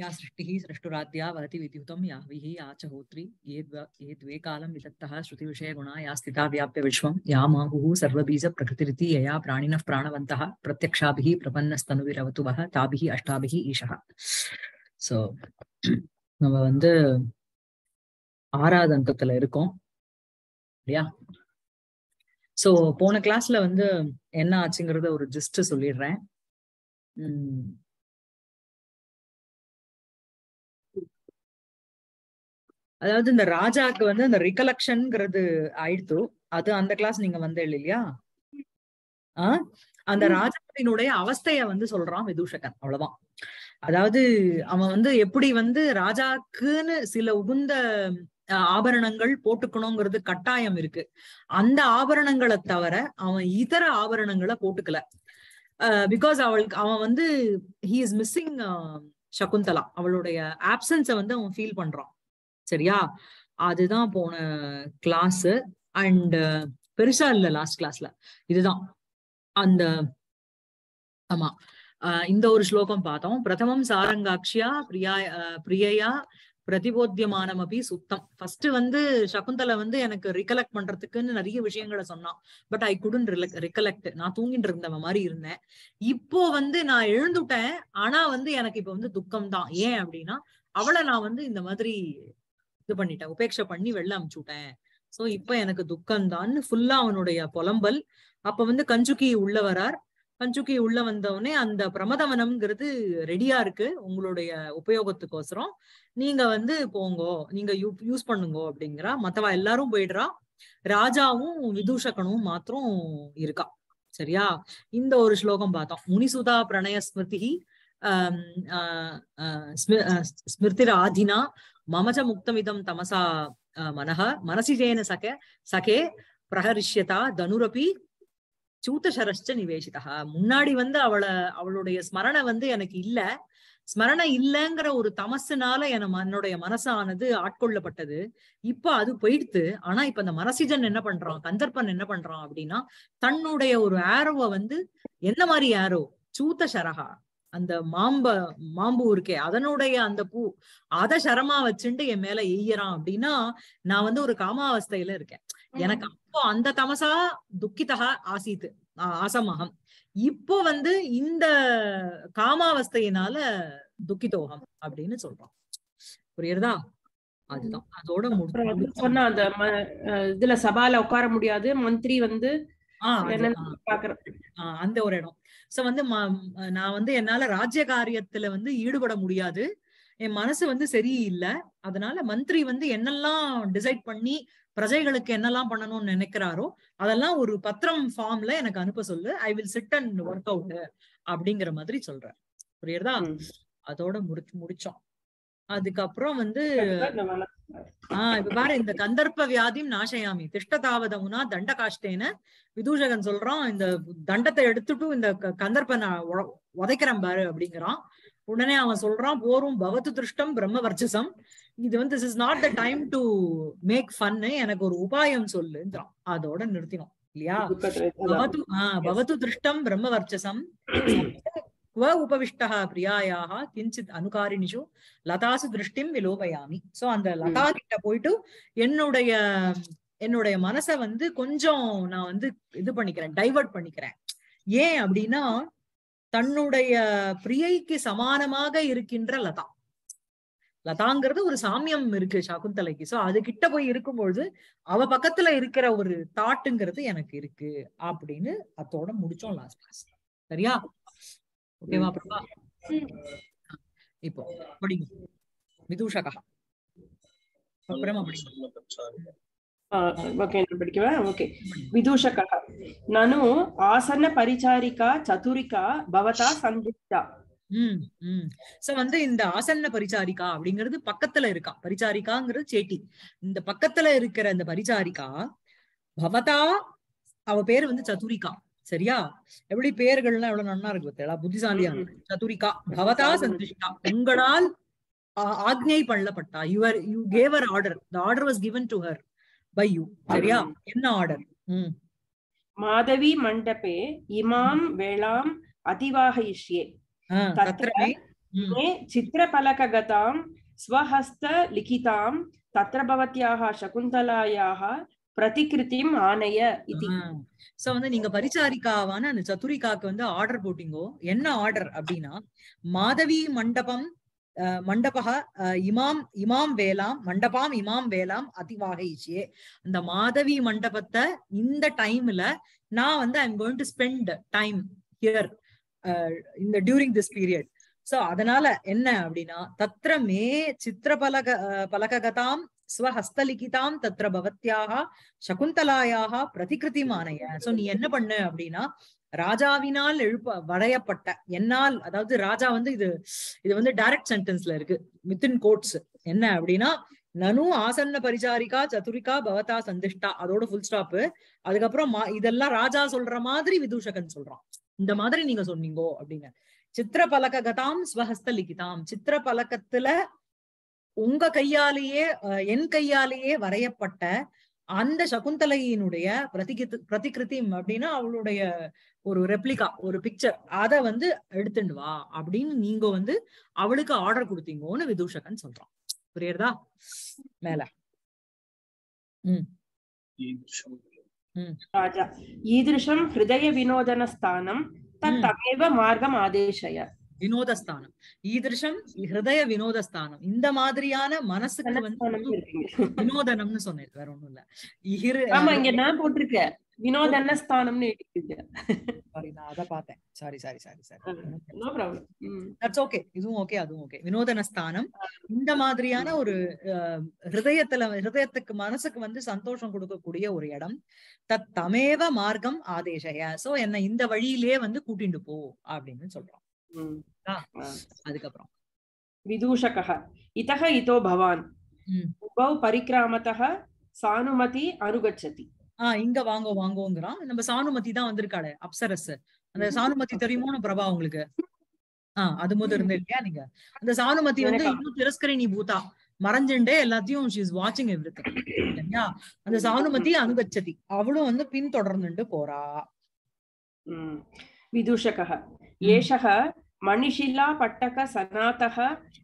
या सृष्टि सृष्टुराद्या वरति विद्युतम या विहि या च होत्री ये द्वे कालम वितक्तः श्रुति विषय गुणा या स्थिता व्याप्य विश्वम या माहुः सर्वबीज प्रकृतिरिति यया प्राणिनः प्राणवन्तः प्रत्यक्षाभिः प्रपन्नस्तनुविरवतु वः ताभिः अष्टाभिः ईशः। सो நம்ம வந்து 6வது அங்கத்துல இருக்கோம் இல்லையா? சோ போன கிளாஸ்ல வந்து என்ன ஆச்சுங்கறத ஒரு ஜஸ்ட் சொல்லிடுறேன். அதாவது இந்த ராஜாக்கு வந்து அந்த ரிகலெக்ஷன்ங்கிறது ஆயிடுத்து, அது அந்த கிளாஸ் நீங்க வந்தே இல்லையா? அந்த ராஜாவினுடைய அவஸ்தைய வந்து சொல்றான் விதூஷகன், அவ்வளவுதான். அதாவது அவன் வந்து எப்படி வந்து ராஜாக்குன்னு சில உகுந்த ஆபரணங்கள் போட்டுக்கணுங்கிறது கட்டாயம் இருக்கு, அந்த ஆபரணங்களை தவிர அவன் இதர ஆபரணங்களை போட்டுக்கல. பிகாஸ் அவன் வந்து ஹி இஸ் மிஸ்ஸிங் சகுந்தலா, அவளுடைய ஆப்சன்ஸை வந்து அவன் ஃபீல் பண்றான், சரியா? அதுதான் போன கிளாஸ். அண்ட் பெருசா இல்ல லாஸ்ட் கிளாஸ்ல, இதுதான் அந்த ஆமா இந்த ஒரு ஸ்லோகம் பார்த்தோம். பிரதமம் சாரங்காட்சியா பிரியா பிரியையா பிரதிபோத்தியமானம் அப்படி சுத்தம். ஃபர்ஸ்ட் வந்து சகுந்தலை வந்து எனக்கு ரிகலெக்ட் பண்றதுக்குன்னு நிறைய விஷயங்களை சொன்னான், பட் ஐ குடன் ரிகலெக்ட். நான் தூங்கிட்டு இருந்தவ மாதிரி இருந்தேன், இப்போ வந்து நான் எழுந்துட்டேன். ஆனா வந்து எனக்கு இப்ப வந்து துக்கம் தான். ஏன் அப்படின்னா அவளை நான் வந்து இந்த மாதிரி இது பண்ணிட்டேன், உபேட்சை பண்ணி வெளில அமிச்சுட்டேன். சோ இப்ப எனக்கு துக்கம் தான்னு ஃபுல்லா அவனுடைய புலம்பல். அப்ப வந்து கஞ்சுக்கி உள்ள வரார். கஞ்சுக்கி உள்ள வந்தவுடனே அந்த பிரமதவனம்ங்கிறது ரெடியா இருக்கு உங்களுடைய உபயோகத்துக்கோசரம், நீங்க வந்து போங்கோ, நீங்க யூஸ் பண்ணுங்கோ அப்படிங்கிறா. மத்தவா எல்லாரும் போயிடுறா, ராஜாவும் விதூஷகனும் மாத்திரம் இருக்கா, சரியா? இந்த ஒரு ஸ்லோகம் பார்த்தோம். முனிசுதா பிரணய ஸ்மிருதி ஸ்மிருதிராதினா மமஜ முக்தமிதம் தமசா மனஹ மனசிஜேன சகே சகே பிரஹரிஷ்யதா தனுரபி சூத்தசரஷ்ட நிவேசிதா. முன்னாடி வந்து அவளுடைய ஸ்மரணை வந்து எனக்கு இல்ல, ஸ்மரணை இல்லைங்கிற ஒரு தமசுனால என்னுடைய மனசானது ஆட்கொள்ளப்பட்டது, இப்ப அது போயிடுத்து. ஆனா இப்ப அந்த மனசிஜன் என்ன பண்றான், கந்தர்ப்பன் என்ன பண்றான் அப்படின்னா தன்னுடைய ஒரு ஆரோவை வந்து, என்ன மாதிரி ஆரோ, சூத்தசரகா அந்த மாம்பு இருக்கே அதனுடைய அந்த பூ, அத சரமா வச்சுட்டு என் மேல எய்யறான். அப்படின்னா நான் வந்து ஒரு காமாவஸ்தையில இருக்கேன், எனக்கு அப்போ அந்த தமசா துக்கிதா ஆசீத்து ஆசமகம், இப்போ வந்து இந்த காமாவஸ்தையினால துக்கிதோகம் அப்படின்னு சொல்றோம், புரியுறதா? அதுதான் அதோட சொன்ன அந்த இதுல சபால உட்கார முடியாது, மந்திரி வந்து அந்த ஒரு இடம். சோ வந்து நான் வந்து என்னால ராஜ்ய காரியத்துல வந்து ஈடுபட முடியாது, என் மனசு வந்து சரியில்லை. அதனால மந்திரி வந்து என்னெல்லாம் டிசைட் பண்ணி பிரஜைகளுக்கு என்னெல்லாம் பண்ணணும்னு நினைக்கிறாரோ அதெல்லாம் ஒரு பத்திரம் ஃபார்ம்ல எனக்கு அனுப்ப சொல்லு, I will sit and work out அப்படிங்கிற மாதிரி சொல்ற, புரியுறதா? அதோட முடிச்சோம். அதுக்கப்புறம் வந்து இப்ப பாரு, இந்த கந்தர்ப்ப வியாதியும் நாசயாமி திஷ்டதாவதமுனா தண்ட காஷ்டேன்னு விதூஷகன் சொல்றான். இந்த தண்டத்தை எடுத்துட்டு இந்த கந்தர்ப்ப நான் உதைக்கிறேன் பாரு அப்படிங்கிறான். உடனே அவன் சொல்றான், போரும் பவத்து திருஷ்டம் பிரம்ம வர்ச்சசம், இது வந்து this is not the time to make fun, எனக்கு ஒரு உபாயம் சொல்லுன்றான். அதோட நிறுத்தினோம் இல்லையா? பவத்து திருஷ்டம் பிரம்ம வர்ச்சசம் குவ உபவிஷ்டா பிரியாயாக கிஞ்சித் அனுகாரிணிஷு லதாசு திருஷ்டிம் விலோபயாமி. சோ அந்த லதா கிட்ட போயிட்டு என்னுடைய மனசை வந்து கொஞ்சம் நான் வந்து இது பண்ணிக்கிறேன், டைவர்ட் பண்ணிக்கிறேன். ஏன் அப்படின்னா தன்னுடைய பிரியைக்கு சமானமாக இருக்கின்ற லதா, லதாங்கிறது ஒரு சாமியம் இருக்கு சகுந்தலைக்கு. சோ அது கிட்ட போய் இருக்கும்பொழுது அவ பக்கத்துல இருக்கிற ஒரு தாட்டுங்கிறது எனக்கு இருக்கு அப்படின்னு அதோட முடிச்சோம் லாஸ்ட் கிளாஸ், சரியா? ஓகேவா பிரபா? இப்போ படிங்க விதூஷகா, அப்புறமா படிங்க. विदूषकः ननु आसन परिचारिका चतुरिका भवता संदिग्धा. சோ வந்து இந்த ஆசன்ன பரிசாரிகா அப்படிங்கிறது பக்கத்துல இருக்கா, பரிசாரிகாங்கிறது சேட்டி, இந்த பக்கத்துல இருக்கிற இந்த பரிசாரிகா பவதா, அவ பேரு வந்து சதுரிகா, சரியா? எப்படி பேர்கள்லாம் எவ்வளவு நன்னா இருக்கு பார்த்தா, புத்திசாலியா இருக்கு. சதுரிகா பவதா சந்திஷ்டா, உங்களால் ஆக்ஞை பண்ணப்பட்டா, you gave her order, the order was given to her by you, சரியா? என்ன ஆர்டர்? மாதவி மண்டபே இமாம் வேளாம் அதிவாகயிஷ்யே தத்ரமே मे चित्रपलकगतां स्वहस्तलिखितां तत्र भवत्याः शकुन्तलायाः प्रतिकृतिं आनय इति சோ வந்து நீங்க பரிசாரிகாவான அந்த சதுரிகாக்கு வந்து ஆர்டர் போட்டிங்கோ. என்ன ஆர்டர் அப்படினா மாதவி மண்டபம் மண்டபஹ இமாம் இமாம் வேலாம் மண்டபாம் இமாம் வேலாம் அதிவாகையே. அந்த மாதவி மண்டபத்தை இந்த டைம்ல நான் வந்து I am going to spend time here இந்த டியூரிங் திஸ் பீரியட். சோ அதனால என்ன அப்படினா தத்ரமே சித்திரபலக பலககதாம் स्वहस्तलिखितां तत्र भवत्याः शकुन्तलायाः प्रतिकृतिं आनय. சோ நீ என்ன பண்ணு அப்படினா ராஜாவினால் வரையப்பட்ட என்னால், அதாவது ராஜா வந்து இது இது வந்து டைரக்ட் சென்டென்ஸ்ல இருக்கு வித்தின் கோட்ஸ். என்ன அப்படினா நனு ஆசன்ன பரிசாரிகா சதுரிகா பவதா சந்திஷ்டா, அதோட ஃபுல் ஸ்டாப். அதுக்கப்புறம் இதெல்லாம் ராஜா சொல்ற மாதிரி விதூஷகன் சொல்றான், இந்த மாதிரி நீங்க சொன்னீங்கோ அப்படிங்க. சித்திரபலகதாம் ஸ்வஹஸ்தலிகிதாம், சித்திரபலகத்துல உங்க கையாலேயே என் கையாலேயே வரையப்பட்ட அந்த சகுந்தலையினுடைய பிரதிகிருதி அப்படின்னா அவளுடைய ஒரு ரெப்ளிகா, ஒரு பிக்சர், அத வந்து எடுத்துட்டு வா அப்படின்னு நீங்க வந்து அவளுக்கு ஆர்டர் கொடுத்தீங்கன்னு விதூஷகன் சொல்றான். புரியுறதா? மேல ராஜா ஈதிருஷம் ஹிருதய வினோதன ஸ்தானம் தத்தமேவ மார்க்கம் ஆதேசய. வினோதஸ்தானம் ஈதிருஷம் ஹிருதய வினோதஸ்தானம், இந்த மாதிரியான மனசுக்கு வந்து வினோதனம்னு சொன்னேன், வேற ஒண்ணும் இல்ல. போட்டிருக்க வினோதன ஸ்தானம்னு அத பார்த்தேன். சாரி சாரி சாரி சாரி, இதுவும் ஓகே அதுவும் ஓகே. வினோதன ஸ்தானம் இந்த மாதிரியான ஒரு ஹிருதயத்துல ஹிருதயத்துக்கு மனசுக்கு வந்து சந்தோஷம் கொடுக்கக்கூடிய ஒரு இடம். தத்தமேவ மார்க்கம் ஆதேசய, சோ என்ன இந்த வழியிலேயே வந்து கூட்டிட்டு போ அப்படின்னு சொல்றோம். அதுக்கப்புறம் விதூஷகः இத்தஹ இதோ பவான் உபௌ பரிக்ராமதஹ சானுமதி அனுகச்சதி. இங்க வாங்கோ வாங்கோங்கறான். நம்ம சானுமதி தான் வந்திருக்காளே அப்சரஸ், அந்த சானுமதி தெரியுமோ பிரபா உங்களுக்கு? அது முதல் இருந்தே இல்லையா நீங்க? அந்த சானுமதி வந்து இன்னும் திரஸ்கரிணி பூதா, மறைஞ்சுண்டே எல்லாத்தையும் she is watching everything. அந்த சானுமதி அனுகச்சதி, அவளும் வந்து பின் தொடர்ந்துட்டு போறா. விதூஷகः ஏஷஹ மணிஷிலா பட்டக சநாதஹ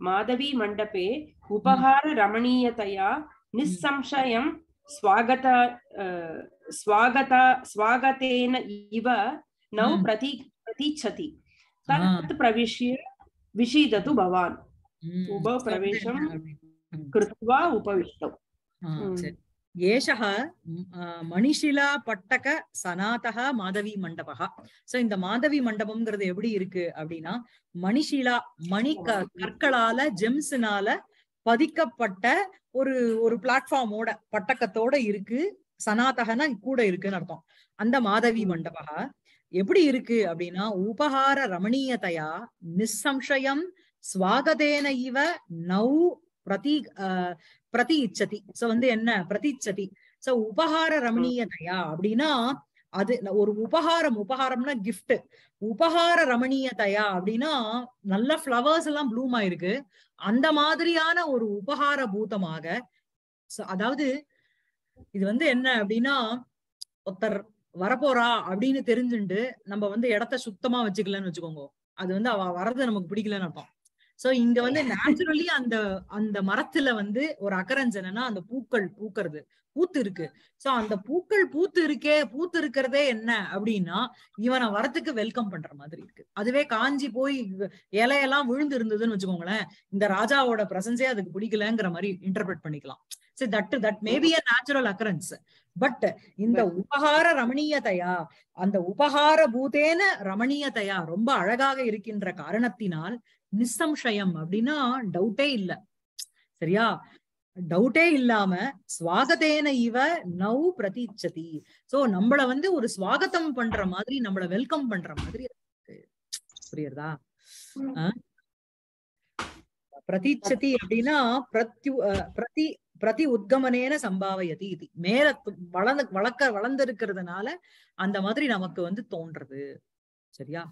மாதவி மண்டபே உபஹார ரமணீயதயா நிஸ்ஸம்சயம் ஸ்வாகதேன இவ நௌ பிரதீச்சதி தத் பிரவிஷ்ய விஷீதது பவான். உபௌ பிரவேஷம் கிருத்வா உபவிஷ்டௌ. ஏஷஹ மணிஷிலா பட்டக சநாதஹ மாதவி மண்டபஹ. சோ இந்த மாதவி மண்டபம்ங்கிறது எப்படி இருக்கு அப்படின்னா மணிஷிலா மணி கற்களால ஜெம்ஸ்னால பதிக்கப்பட்ட ஒரு ஒரு பிளாட்ஃபார்மோட பட்டக்கத்தோட இருக்கு. சநாதகனா கூட இருக்குன்னு அர்த்தம். அந்த மாதவி மண்டபஹ எப்படி இருக்கு அப்படின்னா உபஹார ரமணீயதையா நிசம்சயம் ஸ்வாகதேன இவ நௌ பிரதிச்சதி. சோ வந்து என்ன பிரதிச்சதி? சோ உபஹார ரமணீயதையா அப்படின்னா அது ஒரு உபஹாரம், உபஹாரம்னா கிஃப்ட். உபஹார ரமணீயதையா அப்படின்னா நல்ல ஃபிளவர்ஸ் எல்லாம் ப்ளூம் ஆயிருக்கு, அந்த மாதிரியான ஒரு உபஹார பூதமாக. அதாவது இது வந்து என்ன அப்படின்னா ஒருத்தர் வரப்போறா அப்படின்னு தெரிஞ்சுட்டு நம்ம வந்து இடத்த சுத்தமா வச்சுக்கலன்னு வச்சுக்கோங்க, அது வந்து அவ வர்றது நமக்கு பிடிக்கலன்னு அர்த்தம். சோ இங்க வந்து நேச்சுரலி அந்த அந்த மரத்துல வந்து ஒரு அக்கரன்ஸ் என்னன்னா அந்த பூக்கள் பூக்கிறது பூத்து இருக்கு. சோ அந்த பூக்கள் பூத்து இருக்கிறதே என்ன அப்படின்னா இவனை வரத்துக்கு வெல்கம் பண்ற மாதிரி இருக்கு. அதுவே காஞ்சி போய் இலையெல்லாம் விழுந்து இருந்ததுன்னு வச்சுக்கோங்களேன், இந்த ராஜாவோட பிரசன்ஸே அதுக்கு பிடிக்கலங்கிற மாதிரி இன்டர்பிரட் பண்ணிக்கலாம். சரி, that maybe a natural occurrence. But இந்த உபஹார ரமணீயதையா, அந்த உபஹார பூதேன ரமணீயதையா ரொம்ப அழகாக இருக்கின்ற காரணத்தினால் நிசம்சயம் அப்படின்னா டவுட்டே இல்ல, சரியா? டவுட்டே இல்லாம ஸ்வாகதேன இவ நௌ பிரதீச்சதி. சோ நம்மள வந்து ஒரு ஸ்வாகதம் பண்ற மாதிரி, நம்மள வெல்கம் பண்ற மாதிரி. புரியுறதா? பிரதீச்சதி அப்படின்னா பிரதி உத்கமனேன சம்பாவயதி இது மேல வளர்ந்திருக்கிறதுனால அந்த மாதிரி நமக்கு வந்து தோன்றது, சரியா?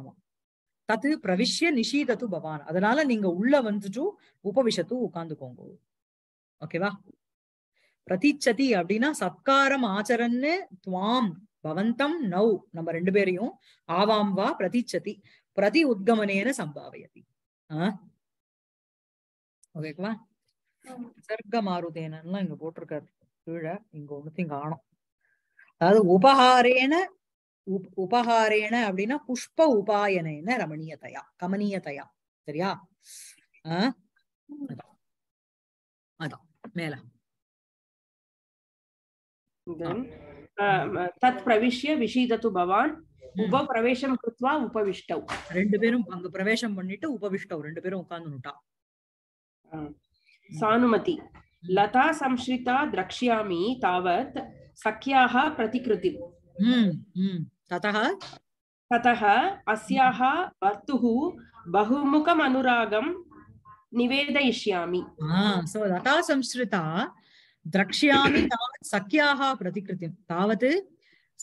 ஆமா. தத்து பிரவிஷ்ய நிஷீதது பவான், அதனால நீங்க உள்ள வந்துட்டு உபவிஷத்து உட்கார்ந்துக்கோங்க. ஓகேவா? பிரதிச்சதி அப்படின்னா சத்காரம் ஆச்சரன்னு துவாம் பவந்தம் நௌ நம்ம ரெண்டு பேரையும் ஆவாம் வா பிரதிச்சதி. प्रति उद्गमनेन संभावयति ओकेवा सर्ग मारुदेन इंग पोट्टिरुक्कार उपहारेण उपहारेण அப்படினா पुष्प उपायनेन रमणीयतया कमनीयतया சரியா அத மேல तत् प्रविश्य विशीदतु भवान् उपप्रवेशं कृत्वा उपविष्टौ ரெண்டு பேரும் அங்க பிரவேசம் பண்ணிட்டு उपविष्टौ ரெண்டு பேரும் உட்கார்ந்துட்டா सानुमति लता संश्रिता द्रक्ष्यामि तावत् सख्याः प्रतिकृतिं ततः ततः अस्याः वर्तुः बहुमुखम अनुरागं निवेदयिष्यामि सो लता संश्रिता द्रक्ष्यामि तावत् सख्याः प्रतिकृतिं तावत्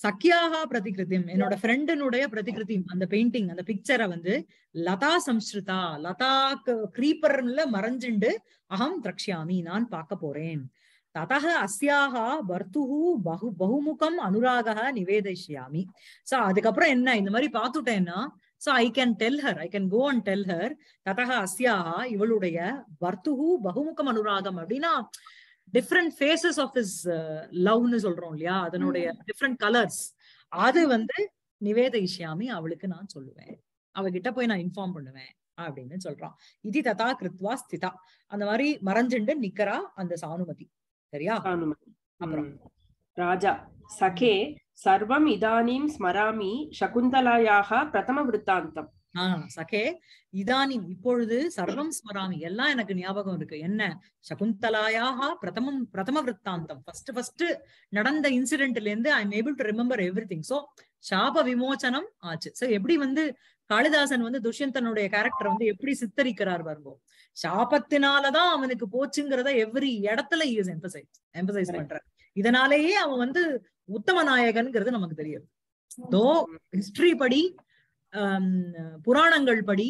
सख्याः प्रतिकृतिं என்னோட ஃப்ரெண்டினுடைய प्रतिकृति அந்த பெயிண்டிங் அந்த பிக்சரை வந்து லதா சம்ஸ்ருதா லதா கிரீப்பர்ல மறைஞ்சிண்டு அகம் द्रक्ष्यामि நான் பார்க்க போறேன் ततः अस्याः वर्तुः बहुमुखम अनुरागः निवेदयिष्यामि सो அதுக்கப்புறம் என்ன இந்த மாதிரி பார்த்துட்டேன்னா so I can go and tell her ततः अस्याः இவளுடைய वर्तुः बहुमुखम अनुरागम அப்படினா different faces of his love nu solrom liya adanode different colors adu vande nivedayishyami avalukku naan solluven avagitta poi naan inform pannuven appadinu solran idi tata krutva sthita andha mari maranjinde nikara andha sanumati seriya sanumati apra raja sake sarvam idanim smarami shakuntalayaha prathama vrittantam சகே இதானிம் இப்பொழுது சர்வம் ஸ்மராமி எல்லாம் எனக்கு ஞாபகம் இருக்கு என்ன சகுந்தலாயாக பிரதம விருத்தாந்தம் first நடந்த இன்சிடென்ட்ல இருந்து I am able to remember everything so சாப விமோசனம் ஆச்சு சோ எப்படி வந்து காளிதாசன் வந்து துஷ்யந்தனுடைய கேரக்டர் வந்து எப்படி சித்தரிக்கிறார் பாருங்க சாபத்தினாலதான் அவனுக்கு போச்சுங்கிறத எவ்ரி இடத்துல எம்பசைஸ் பண்ற இதனாலேயே அவன் வந்து உத்தம நாயகன்ங்கிறது நமக்கு தெரியுது தோ ஹிஸ்டரி படி புராணங்கள் படி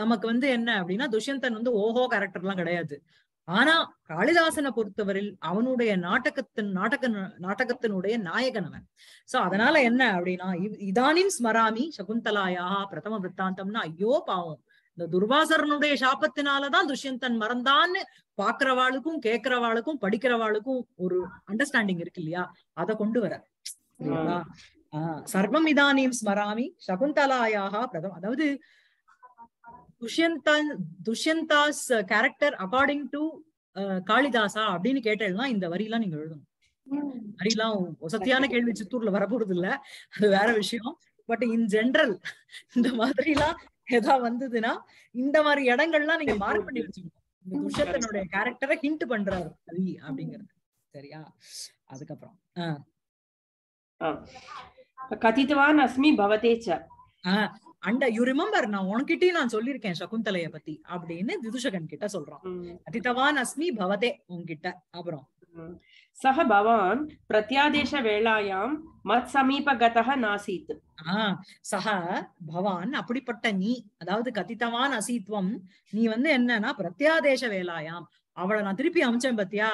நமக்கு வந்து என்ன அப்படின்னா துஷ்யந்தன் வந்து ஓஹோ கேரக்டர் எல்லாம் கிடையாது ஆனா காளிதாசனை பொறுத்தவரையில் அவனுடைய நாடகத்தினுடைய நாயகன் அவன் சோ அதனால என்ன அப்படின்னா இதானிம் ஸ்மராமி சகுந்தலாயா பிரதம விருத்தாந்தம்னா ஐயோ பாவம் இந்த துர்வாசரனுடைய சாபத்தினாலதான் துஷ்யந்தன் மறந்தான்னு பாக்குறவாளுக்கும் கேட்கிறவாளுக்கும் படிக்கிறவாளுக்கும் ஒரு அண்டர்ஸ்டாண்டிங் இருக்கு இல்லையா அதை கொண்டு வர சர்வம் இதானிம் ஸ்மராமி சகுந்தலாயாஹ பிரதம் அதாவது Dushyanta's character according to Kalidasa அப்படின்னு கேட்டேன்னா இந்த வரியெல்லாம் நீங்க எழுதணும் வரியெல்லாம் வசதியான கேள்வி சித்தூர்ல வரப்போறது இல்ல அது வேற விஷயம் பட் இன் ஜெனரல் இந்த மாதிரி எல்லாம் ஏதாவது வந்ததுன்னா இந்த மாதிரி இடங்கள்லாம் நீங்க மார்க் பண்ணி வச்சுக்கணும் இந்த துஷ்யந்தனுடைய கேரக்டரை ஹிண்ட் பண்றாரு சரி அப்படிங்கிறது சரியா அதுக்கப்புறம் கதிதவான் அஸ்மி பவதே ச அண்ட யூ ரிமெம்பர் நான் உனக்கிட்டே நான் சொல்லிருக்கேன் சகுந்தலைய பத்தி அப்படின்னு விதுஷகன் கிட்ட சொல்றான் கதிதவான் அஸ்மி பவதே உன்கிட்ட அப்புறம் சஹ பவான் பிரத்யாதேச வேளாயாம் மத் சமீபகதஹ நாசீத் சஹ பவான் அப்படிப்பட்ட நீ அதாவது கதிதவான் அசீத்வம் நீ வந்து என்னன்னா பிரத்யாதேச வேளாயாம் அவளை நான் திருப்பி அமிச்சேன் பத்தியா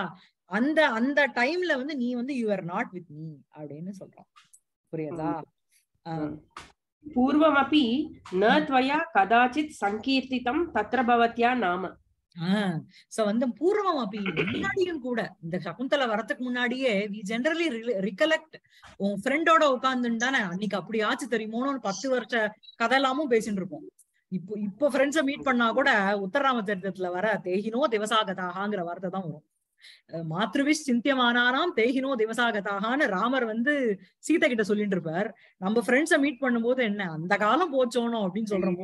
அந்த அந்த டைம்ல வந்து நீ வந்து you are not with me அப்படின்னு சொல்றான் புரியுதா பூர்வமபி ந த்வயா கதாசித் சங்கீர்த்திதம் தத்ர பவத்யா நாம சோ வந்து பூர்வமபி முன்னாடியும் கூட இந்த சகுந்தலை வரதுக்கு முன்னாடியே வி ஜெனரலி ரிகலெக்ட் உன் ஃப்ரெண்டோட உட்கார்ந்துட்டானே அன்னைக்கு அப்படி ஆச்சு தெரியுமோன்னு 10 வருஷ கதை எல்லாமும் பேசிட்டு இருப்போம் இப்போ இப்போ ஃப்ரெண்ட்ஸை மீட் பண்ணா கூட உத்தரராமச்சரிதத்துல வர தேகினோ திவசாகதாகாங்கிற வார்த்தை தான் வரும் மாத்ருவிஷ் சிந்தியமானானாம் தேகினோ திவசாகதாகான்னு ராமர் வந்து சீதை கிட்ட சொல்லிட்டு இருப்பார் நம்ம ஃப்ரெண்ட்ஸை மீட் பண்ணும் போது என்ன அந்த காலம் போச்சோனோ அப்படின்னு சொல்றோம்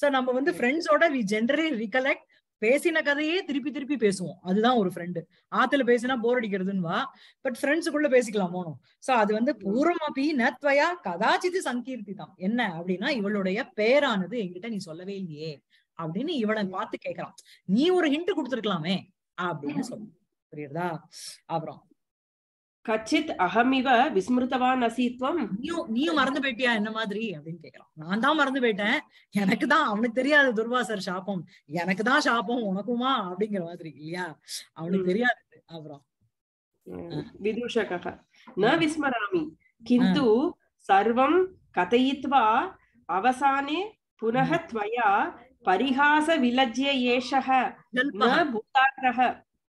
சோ நம்ம வந்து ஃப்ரெண்ட்ஸோட வி ஜெனரலி ரிகலெக்ட் பேசின கதையே திருப்பி திருப்பி பேசுவோம் அதுதான் ஒரு ஃப்ரெண்டு ஆத்துல பேசினா போர் அடிக்கிறதுன்னு வா பட் ஃப்ரெண்ட்ஸுக்குள்ள பேசிக்கலாமோனோ சோ அது வந்து பூர்வமபி நத்வயா கதாச்சித்து சங்கீர்த்திதம் என்ன அப்படின்னா இவளுடைய பேரானது என்கிட்ட நீ சொல்லவே இல்லையே அப்படின்னு இவளை பார்த்து கேட்கறான் நீ ஒரு ஹிண்ட் கொடுத்துருக்கலாமே அப்படின்னு சொல்லுவோம் புரியுதா அப்புறம் கச்சித் அகமிவ விஸ்மிருதவான் அசீத்வம் நீயும் மறந்து போயிட்டியா என்ன மாதிரி அப்படின்னு கேட்கலாம் நான் தான் மறந்து போயிட்டேன் எனக்கு தான் அவனுக்கு தெரியாது துர்வாசர் சாபம் எனக்கு தான் சாபம் உனக்குமா அப்படிங்கிற மாதிரி இல்லையா அவனுக்கு தெரியாது அப்புறம் விதுஷக ந விஸ்மராமி கிந்து சர்வம் கதயித்வா அவசானே पुनः त्वया परिहास विलज्य एषः न भूतार्थः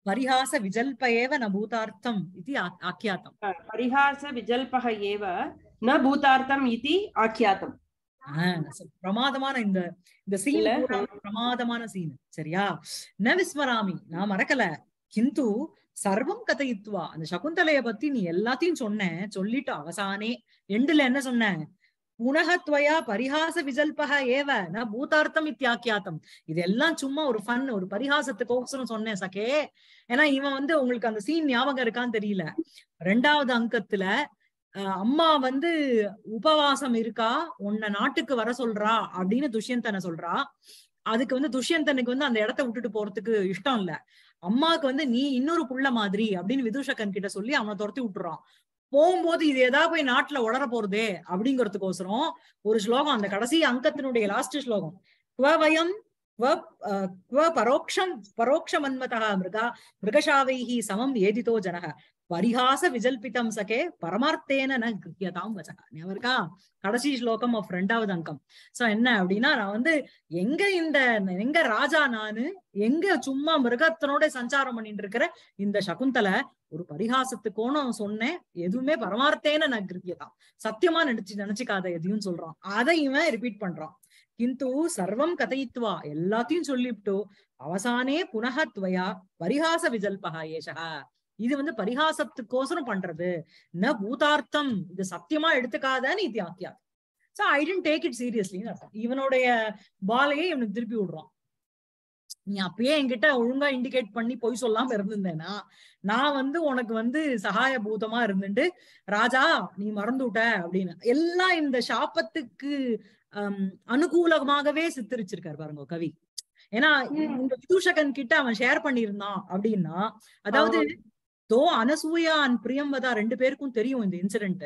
परिहास विजल्प एव न भूतार्थम् इति आख्यातम् परिहास विजल्पः एव न भूतार्थम् इति आख्यातम् प्रमादमान இந்த सीन प्रमादमान सीन சரியா न विस्मरामि ना மறக்கல किन्तु सर्वं कथयित्वा அந்த சகுந்தலைய பத்தி நீ எல்லாத்தையும் சொன்னே சொல்லிட்டு அவசானே எண்டில் என்ன சொன்னே पुनः त्वया परिहास विजल्पः एव न भूतार्थम् इत्याख्यातम् இதெல்லாம் சும்மா ஒரு ஃபன் ஒரு பரிஹாசத்துக்கோசரம் சொன்னேன் சகே ஏன்னா இவன் வந்து உங்களுக்கு அந்த சீன் ஞாபகம் இருக்கான்னு தெரியல ரெண்டாவது அங்கத்துல அம்மா வந்து உபவாசம் இருக்கா உன்னை நாட்டுக்கு வர சொல்றா அப்படின்னு துஷ்யந்தனை சொல்றா அதுக்கு வந்து துஷ்யந்தனுக்கு வந்து அந்த இடத்த விட்டுட்டு போறதுக்கு இஷ்டம் இல்ல அம்மாவுக்கு வந்து நீ இன்னொரு புள்ள மாதிரி அப்படின்னு விதூஷகன் கிட்ட சொல்லி அவனை துரத்தி விட்டுறான் போகும்போது இது ஏதாவது போய் நாட்டுல உளர போறதே அப்படிங்கறதுக்கோசரம் ஒரு ஸ்லோகம் அந்த கடைசி அங்கத்தினுடைய லாஸ்ட் ஸ்லோகம் குவயம் क्व परोक्षं परोक्षमन्मतः मृगा मृगशावैः समं एदितो जनः परिहास विजल्पितं सके परमार्थेन न गृह्यतां वचः नेवरका கடைசி ஸ்லோகம் ஆஃப் ரெண்டாவது அங்கம். சோ என்ன அப்படின்னா நான் வந்து எங்க ராஜா நானு எங்க சும்மா மிருகத்தனோட சஞ்சாரம் பண்ணிட்டு இருக்கிற இந்த சகுந்தலை ஒரு பரிகாசத்துக்கோனும் சொன்னேன் எதுவுமே பரமார்த்தேன நான் கிருத்தியதான் சத்தியமா நினைச்சுக்காத எதையும் சொல்றான் அதை இவன் ரிப்பீட் பண்றான் किन्तु सर्वं कथयित्वा एल्लाथैयुम सोल्लिप्टो अवसाने पुनः त्वया परिहास विजल्पः एषः இது வந்து பரிஹாசத்துக்கோசரம் பண்றது ந பூதார்த்தம் இது சத்தியமா எடுத்துக்காதன்னு இது ஆக்கியாது so I did take it seriously இவனுடைய பாலையே இவனுக்கு திருப்பி விடுறான் நீ அப்பயே என்கிட்ட ஒழுங்கா இண்டிகேட் பண்ணி போய் சொல்லாம இருந்திருந்தேன்னா நான் வந்து உனக்கு வந்து சகாய பூதமா இருந்துட்டு ராஜா நீ மறந்து விட்ட அப்படின்னு எல்லாம் இந்த சாபத்துக்கு அனுகூலமாகவே சித்தரிச்சிருக்காரு பாருங்க கவி ஏன்னா இந்த விதூஷகன் கிட்ட அவன் ஷேர் பண்ணியிருந்தான் அப்படின்னா அதாவது தோ அனசூயா அண்ட் பிரியம்வதா ரெண்டு பேருக்கும் தெரியும் இந்த இன்சிடென்ட்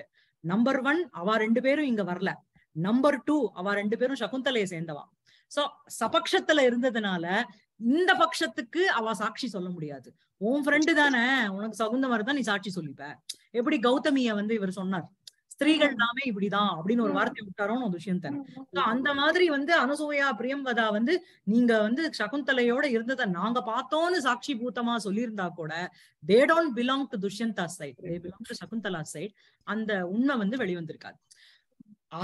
நம்பர் 1 அவ ரெண்டு பேரும் இங்க வரல நம்பர் 2 அவ ரெண்டு பேரும் சகுந்தலையை சேர்ந்தவா சோ சபக்ஷத்துல இருந்ததுனால இந்த பட்சத்துக்கு அவ சாட்சி சொல்ல முடியாது உன் ஃப்ரெண்டு தானே உனக்கு சகுந்த மாதிரிதான் நீ சாட்சி சொல்லிப்ப எப்படி கௌதமிய வந்து இவர் சொன்னார் ஸ்திரீகள் தாமே இப்படிதான் அப்படின்னு ஒரு வார்த்தை விட்டாரோன்னு துஷ்யந்தன் அந்த மாதிரி வந்து அனசூயா பிரியம்வதா வந்து நீங்க வந்து சகுந்தலையோட இருந்ததை நாங்க பார்த்தோம்னு சாட்சி பூத்தமா சொல்லியிருந்தா கூட they don't belong to Dushyanta side they belong to Shakuntala side அந்த உண்மை வந்து வெளிவந்திருக்காது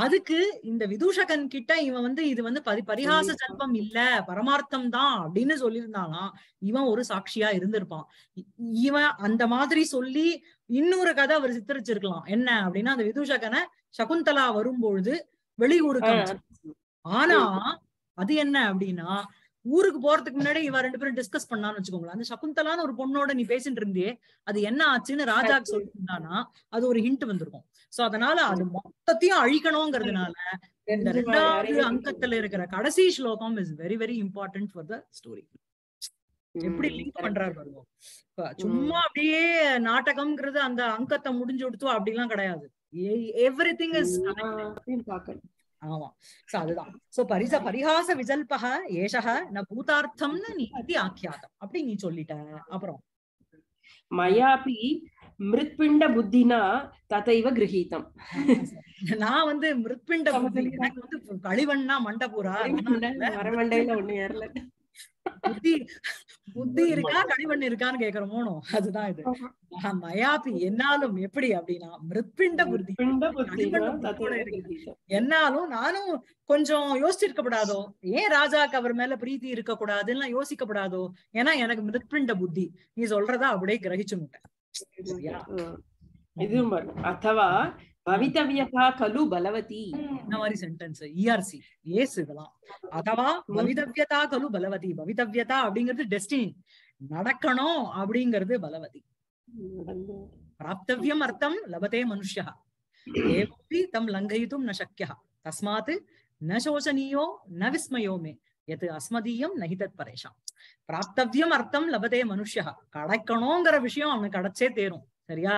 அதுக்கு இந்த விதூஷகன் கிட்ட இவன் வந்து இது வந்து பரிஹாச ஜல்பம் இல்ல பரமார்த்தம் தான் அப்படின்னு சொல்லியிருந்தானா இவன் ஒரு சாட்சியா இருந்திருப்பான் இவன் அந்த மாதிரி சொல்லி இன்னொரு கதை அவர் சித்தரிச்சிருக்கலாம் என்ன அப்படின்னா அந்த விதூஷகனை சகுந்தலா வரும்பொழுது வெளியூருக்கு ஆனா அது என்ன அப்படின்னா ஊருக்கு போறதுக்கு முன்னாடி இவ ரெண்டு பேரும் டிஸ்கஸ் பண்ணான்னு வச்சுக்கோங்களேன் அந்த சகுந்தலான்னு ஒரு பொண்ணோட நீ பேசிட்டு இருந்தே அது என்ன ஆச்சுன்னு ராஜாக்கு சொல்லிருந்தானா அது ஒரு ஹிண்ட் வந்திருக்கும் சோ அதனால அது மொத்தத்தையும் அழிக்கணும்ங்கிறதுனால இந்த ரெண்டாவது அங்கத்துல இருக்கிற கடைசி ஸ்லோகம் is very very important for the story எப்படி லிங்க் பண்றாரு பாருங்க சும்மா அப்படியே நாடகம்ங்கிறது அந்த அங்கத்தை முடிஞ்சு விடுத்துவா அப்படிலாம் கிடையாது எவ்ரி திங் இஸ் ஆமா சோ அதுதான் சோ பரிஹாச விஜல்பக ஏஷக ந பூதார்த்தம்னு நீ இது ஆக்கியாதம் அப்படி நீ சொல்லிட்ட அப்புறம் மயாபி மிருத்பிண்ட புத்தினா ததைவ கிரஹீதம் நான் வந்து மிருத்பிண்ட புத்தி எனக்கு வந்து கழிவண்ணா மண்டபூரா மரமண்டையில ஒண்ணு ஏறல புத்தி இருக்கா கழிவண்ணு இருக்கான்னு கேக்குறோமோனோ அதுதான் இது மயாபி என்னாலும் எப்படி அப்படின்னா மிருத்பிண்ட புத்தி என்னாலும் நானும் கொஞ்சம் யோசிச்சிருக்கப்படாதோ ஏன் ராஜாக்கு அவர் மேல பிரீத்தி இருக்க கூடாதுன்னு யோசிக்கப்படாதோ ஏன்னா எனக்கு மிருத்பிண்ட புத்தி நீ சொல்றதா அப்படியே கிரகிச்சுட்டேன் இதுவும் அத்தவா பவிதவியதா கலு பலவதி இந்த மாதிரி சென்டென்ஸ் ERC எஸ் இதெல்லாம் அத்தவா பவிதவியதா கலு பலவதி பவிதவியதா அப்படிங்கிறது டெஸ்டினி நடக்கணும் அப்படிங்கிறது பலவதி பிராப்தவியம் அர்த்தம் லபதே மனுஷ்யா ஏவோபி தம் லங்கயிதும் ந சக்யஹ தஸ்மாத் ந சோசனியோ ந விஸ்மயோமே எது அஸ்மதீயம் நஹி தத் பரேஷாம் பிராப்தவியம் அர்த்தம் லபதே மனுஷ்யா கிடைக்கணுங்கிற விஷயம் அவனுக்கு கிடைச்சே தேரும் சரியா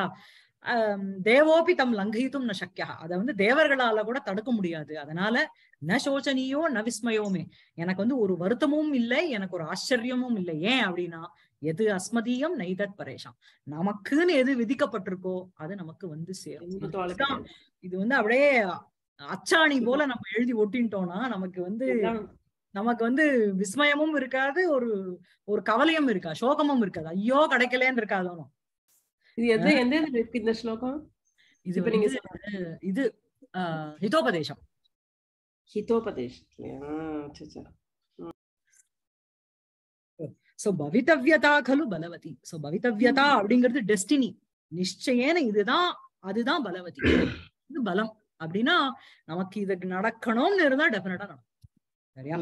தேவோபி தம் லங்கயிதும் ந சக்யா அதை வந்து தேவர்களால கூட தடுக்க முடியாது அதனால ந சோசனியோ ந விஸ்மயோமே எனக்கு வந்து ஒரு வருத்தமும் இல்லை எனக்கு ஒரு ஆச்சரியமும் இல்லை ஏன் அப்படின்னா எது அஸ்மதியம் நஹி தத் பரேஷாம் நமக்குன்னு எது விதிக்கப்பட்டிருக்கோ அது நமக்கு வந்து சேரும் இது வந்து அப்படியே அச்சாணி போல நம்ம எழுதி ஒட்டிட்டோம்னா நமக்கு வந்து விஸ்மயமும் இருக்காது, ஒரு ஒரு கவலையும் இருக்கா, சோகமும் இருக்காது, ஐயோ கிடைக்கலன்னு இருக்காதோ. இந்த ஸ்லோகம் இது ஹிதோபதேசம். So, பவிதவ்யதா கலு பலவதி. So, பவிதவ்யதா அப்படிங்கிறது டெஸ்டினி, நிச்சயேன இதுதான் அதுதான் பலவதி, இது பலம். அப்படின்னா நமக்கு இது நடக்கணும்னு இருந்தா டெஃபினட்டா நடக்கும். சரியா?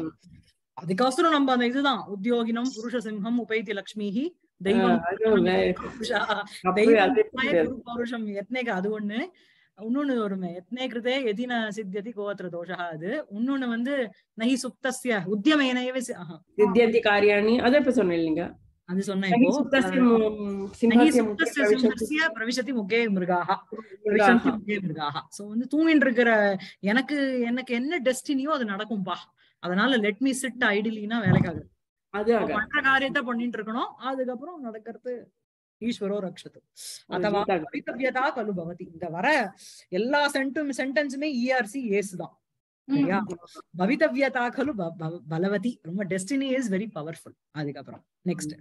அதுக்கோசரம் நம்ம அந்த இதுதான் உத்தியோகினம் புருஷ சிம்ஹம் உபைதி லக்ஷ்மி தெய்வம் பௌருஷம் எத்னேக. அது ஒண்ணு. இன்னொன்னு வருமே எத்னே கிருதே எதின சித்தியதி கோத்திர தோஷா. அது இன்னொன்னு வந்து நஹி சுப்தஸ்ய உத்யமேனவே சித்தியதி காரியாணி. அத இப்ப சொன்னீங்க, அது சொன்னேன். இப்போ சுப்தஸ்ய சிம்ஹஸ்ய பிரவிஷதி முகே மிருகாஹ பிரவிஷந்தி முகே மிருகாஹ. சோ வந்து தூங்கிட்டு இருக்கிற எனக்கு என்ன டெஸ்டினியோ அது நடக்கும்பா. அதனால லெட் மீ சிட் ஐடிலினா வேலைக்காக அது பண்ற காரியத்தை பண்ணிட்டு இருக்கணும். அதுக்கப்புறம் நடக்கிறது ஈஸ்வரோ ரக்ஷது. அதுவா பவிதவ்யதா கலு பவதி. இந்த வர எல்லா சென்டென்ஸுமே ERC ஏஸ் தான். பவிதவ்யதா கலு பலவதி. ரொம்ப டெஸ்டினி இஸ் வெரி பவர்ஃபுல். அதுக்கப்புறம் நெக்ஸ்ட்